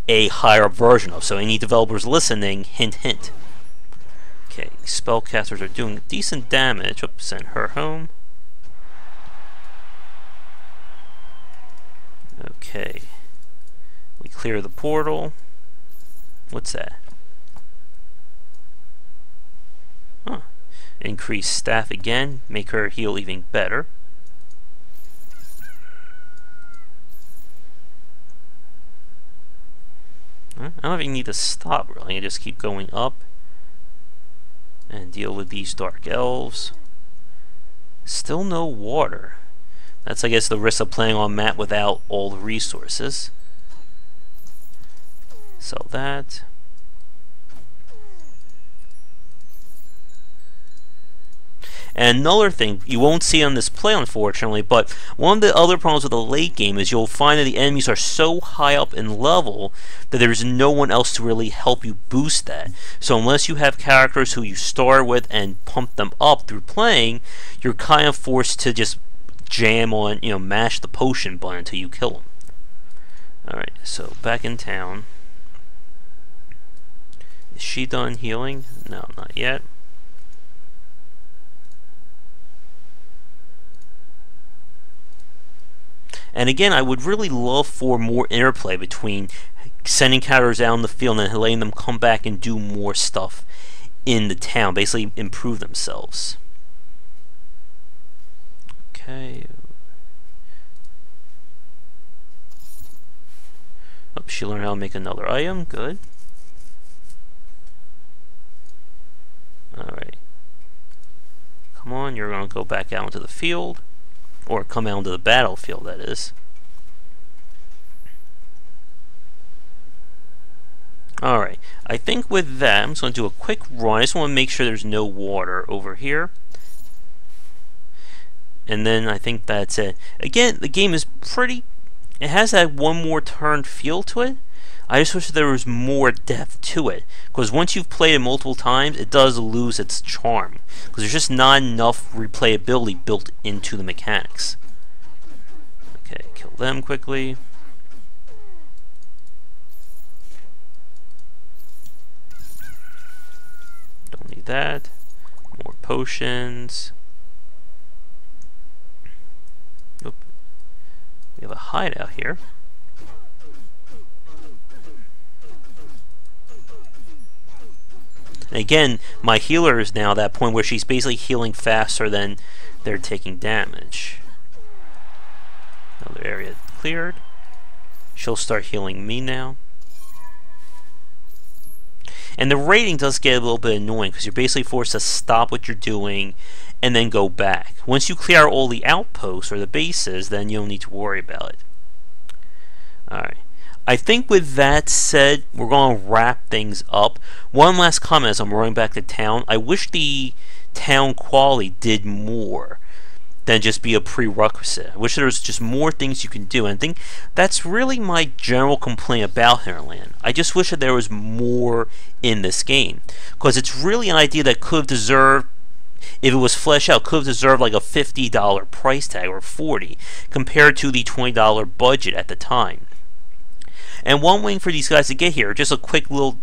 a higher version of. So any developers listening, hint, hint. Okay, spellcasters are doing decent damage. Oops, send her home. Okay. We clear the portal. What's that? Huh. Increase staff again. Make her heal even better. I don't even need to stop really, I just keep going up and deal with these dark elves. Still no water. That's, I guess, the risk of playing on map without all the resources. Sell that. And another thing, you won't see on this play unfortunately, but one of the other problems with the late game is you'll find that the enemies are so high up in level that there's no one else to really help you boost that. So unless you have characters who you start with and pump them up through playing, you're kind of forced to just jam on, you know, mash the potion button until you kill them. Alright, so back in town. Is she done healing? No, not yet. And again, I would really love for more interplay between sending characters out in the field and letting them come back and do more stuff in the town, basically improve themselves. Okay. Oh, she learned how to make another item. Good. Alright. Come on, you're going to go back out into the field. Or come out onto the battlefield, that is. Alright, I think with that, I'm just going to do a quick run. I just want to make sure there's no water over here. And then I think that's it. Again, the game is pretty... It has that one more turn feel to it. I just wish there was more depth to it. Because once you've played it multiple times, it does lose its charm. Because there's just not enough replayability built into the mechanics. Okay, kill them quickly. Don't need that. More potions. Oop. We have a hideout here. And again, my healer is now at that point where she's basically healing faster than they're taking damage. Another area cleared. She'll start healing me now. And the rating does get a little bit annoying because you're basically forced to stop what you're doing and then go back. Once you clear all the outposts or the bases, then you don't need to worry about it. Alright. I think with that said, we're going to wrap things up. One last comment as I'm running back to town. I wish the town quality did more than just be a prerequisite. I wish there was just more things you can do. And I think that's really my general complaint about Hinterland. I just wish that there was more in this game. Because it's really an idea that could have deserved, if it was fleshed out, could have deserved like a $50 price tag or $40 compared to the $20 budget at the time. And one wing for these guys to get here, just a quick little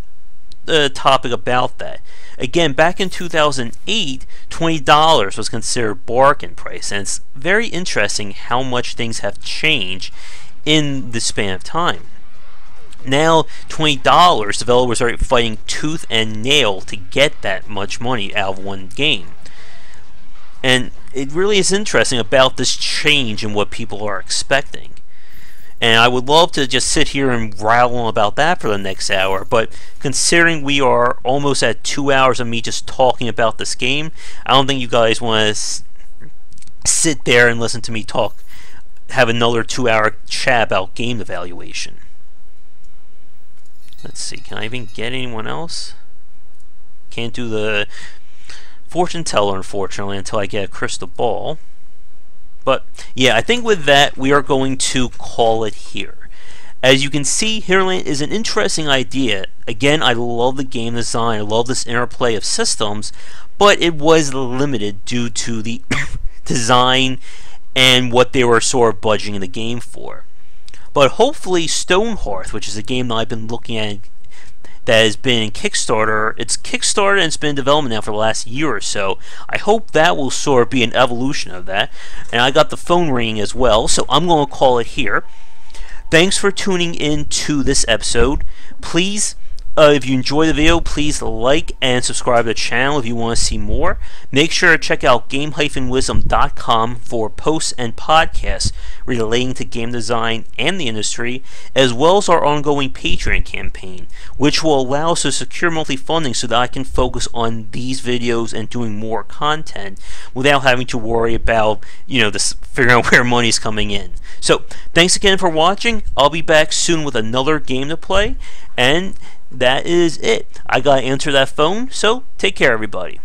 topic about that. Again, back in 2008, $20 was considered bargain price, and it's very interesting how much things have changed in the span of time. Now, $20, developers are fighting tooth and nail to get that much money out of one game. And it really is interesting about this change in what people are expecting. And I would love to just sit here and rattle on about that for the next hour, but considering we are almost at 2 hours of me just talking about this game, I don't think you guys want to sit there and listen to me talk, have another 2 hour chat about game evaluation. Let's see, can I even get anyone else? Can't do the fortune teller, unfortunately, until I get a crystal ball. But yeah, I think with that, we are going to call it here. As you can see, Hinterland is an interesting idea. Again, I love the game design. I love this interplay of systems, but it was limited due to the design and what they were sort of budgeting the game for. But hopefully Stonehearth, which is a game that I've been looking at that has been in Kickstarter. It's Kickstarter and it's been in development now for the last year or so. I hope that will sort of be an evolution of that. And I got the phone ringing as well, so I'm going to call it here. Thanks for tuning in to this episode. Please, if you enjoy the video, please like and subscribe to the channel if you want to see more. Make sure to check out game-wisdom.com for posts and podcasts relating to game design and the industry, as well as our ongoing Patreon campaign, which will allow us to secure monthly funding so that I can focus on these videos and doing more content without having to worry about, you know, this figuring out where money's coming in. So, thanks again for watching. I'll be back soon with another game to play, and that is it. I gotta answer that phone, so take care, everybody.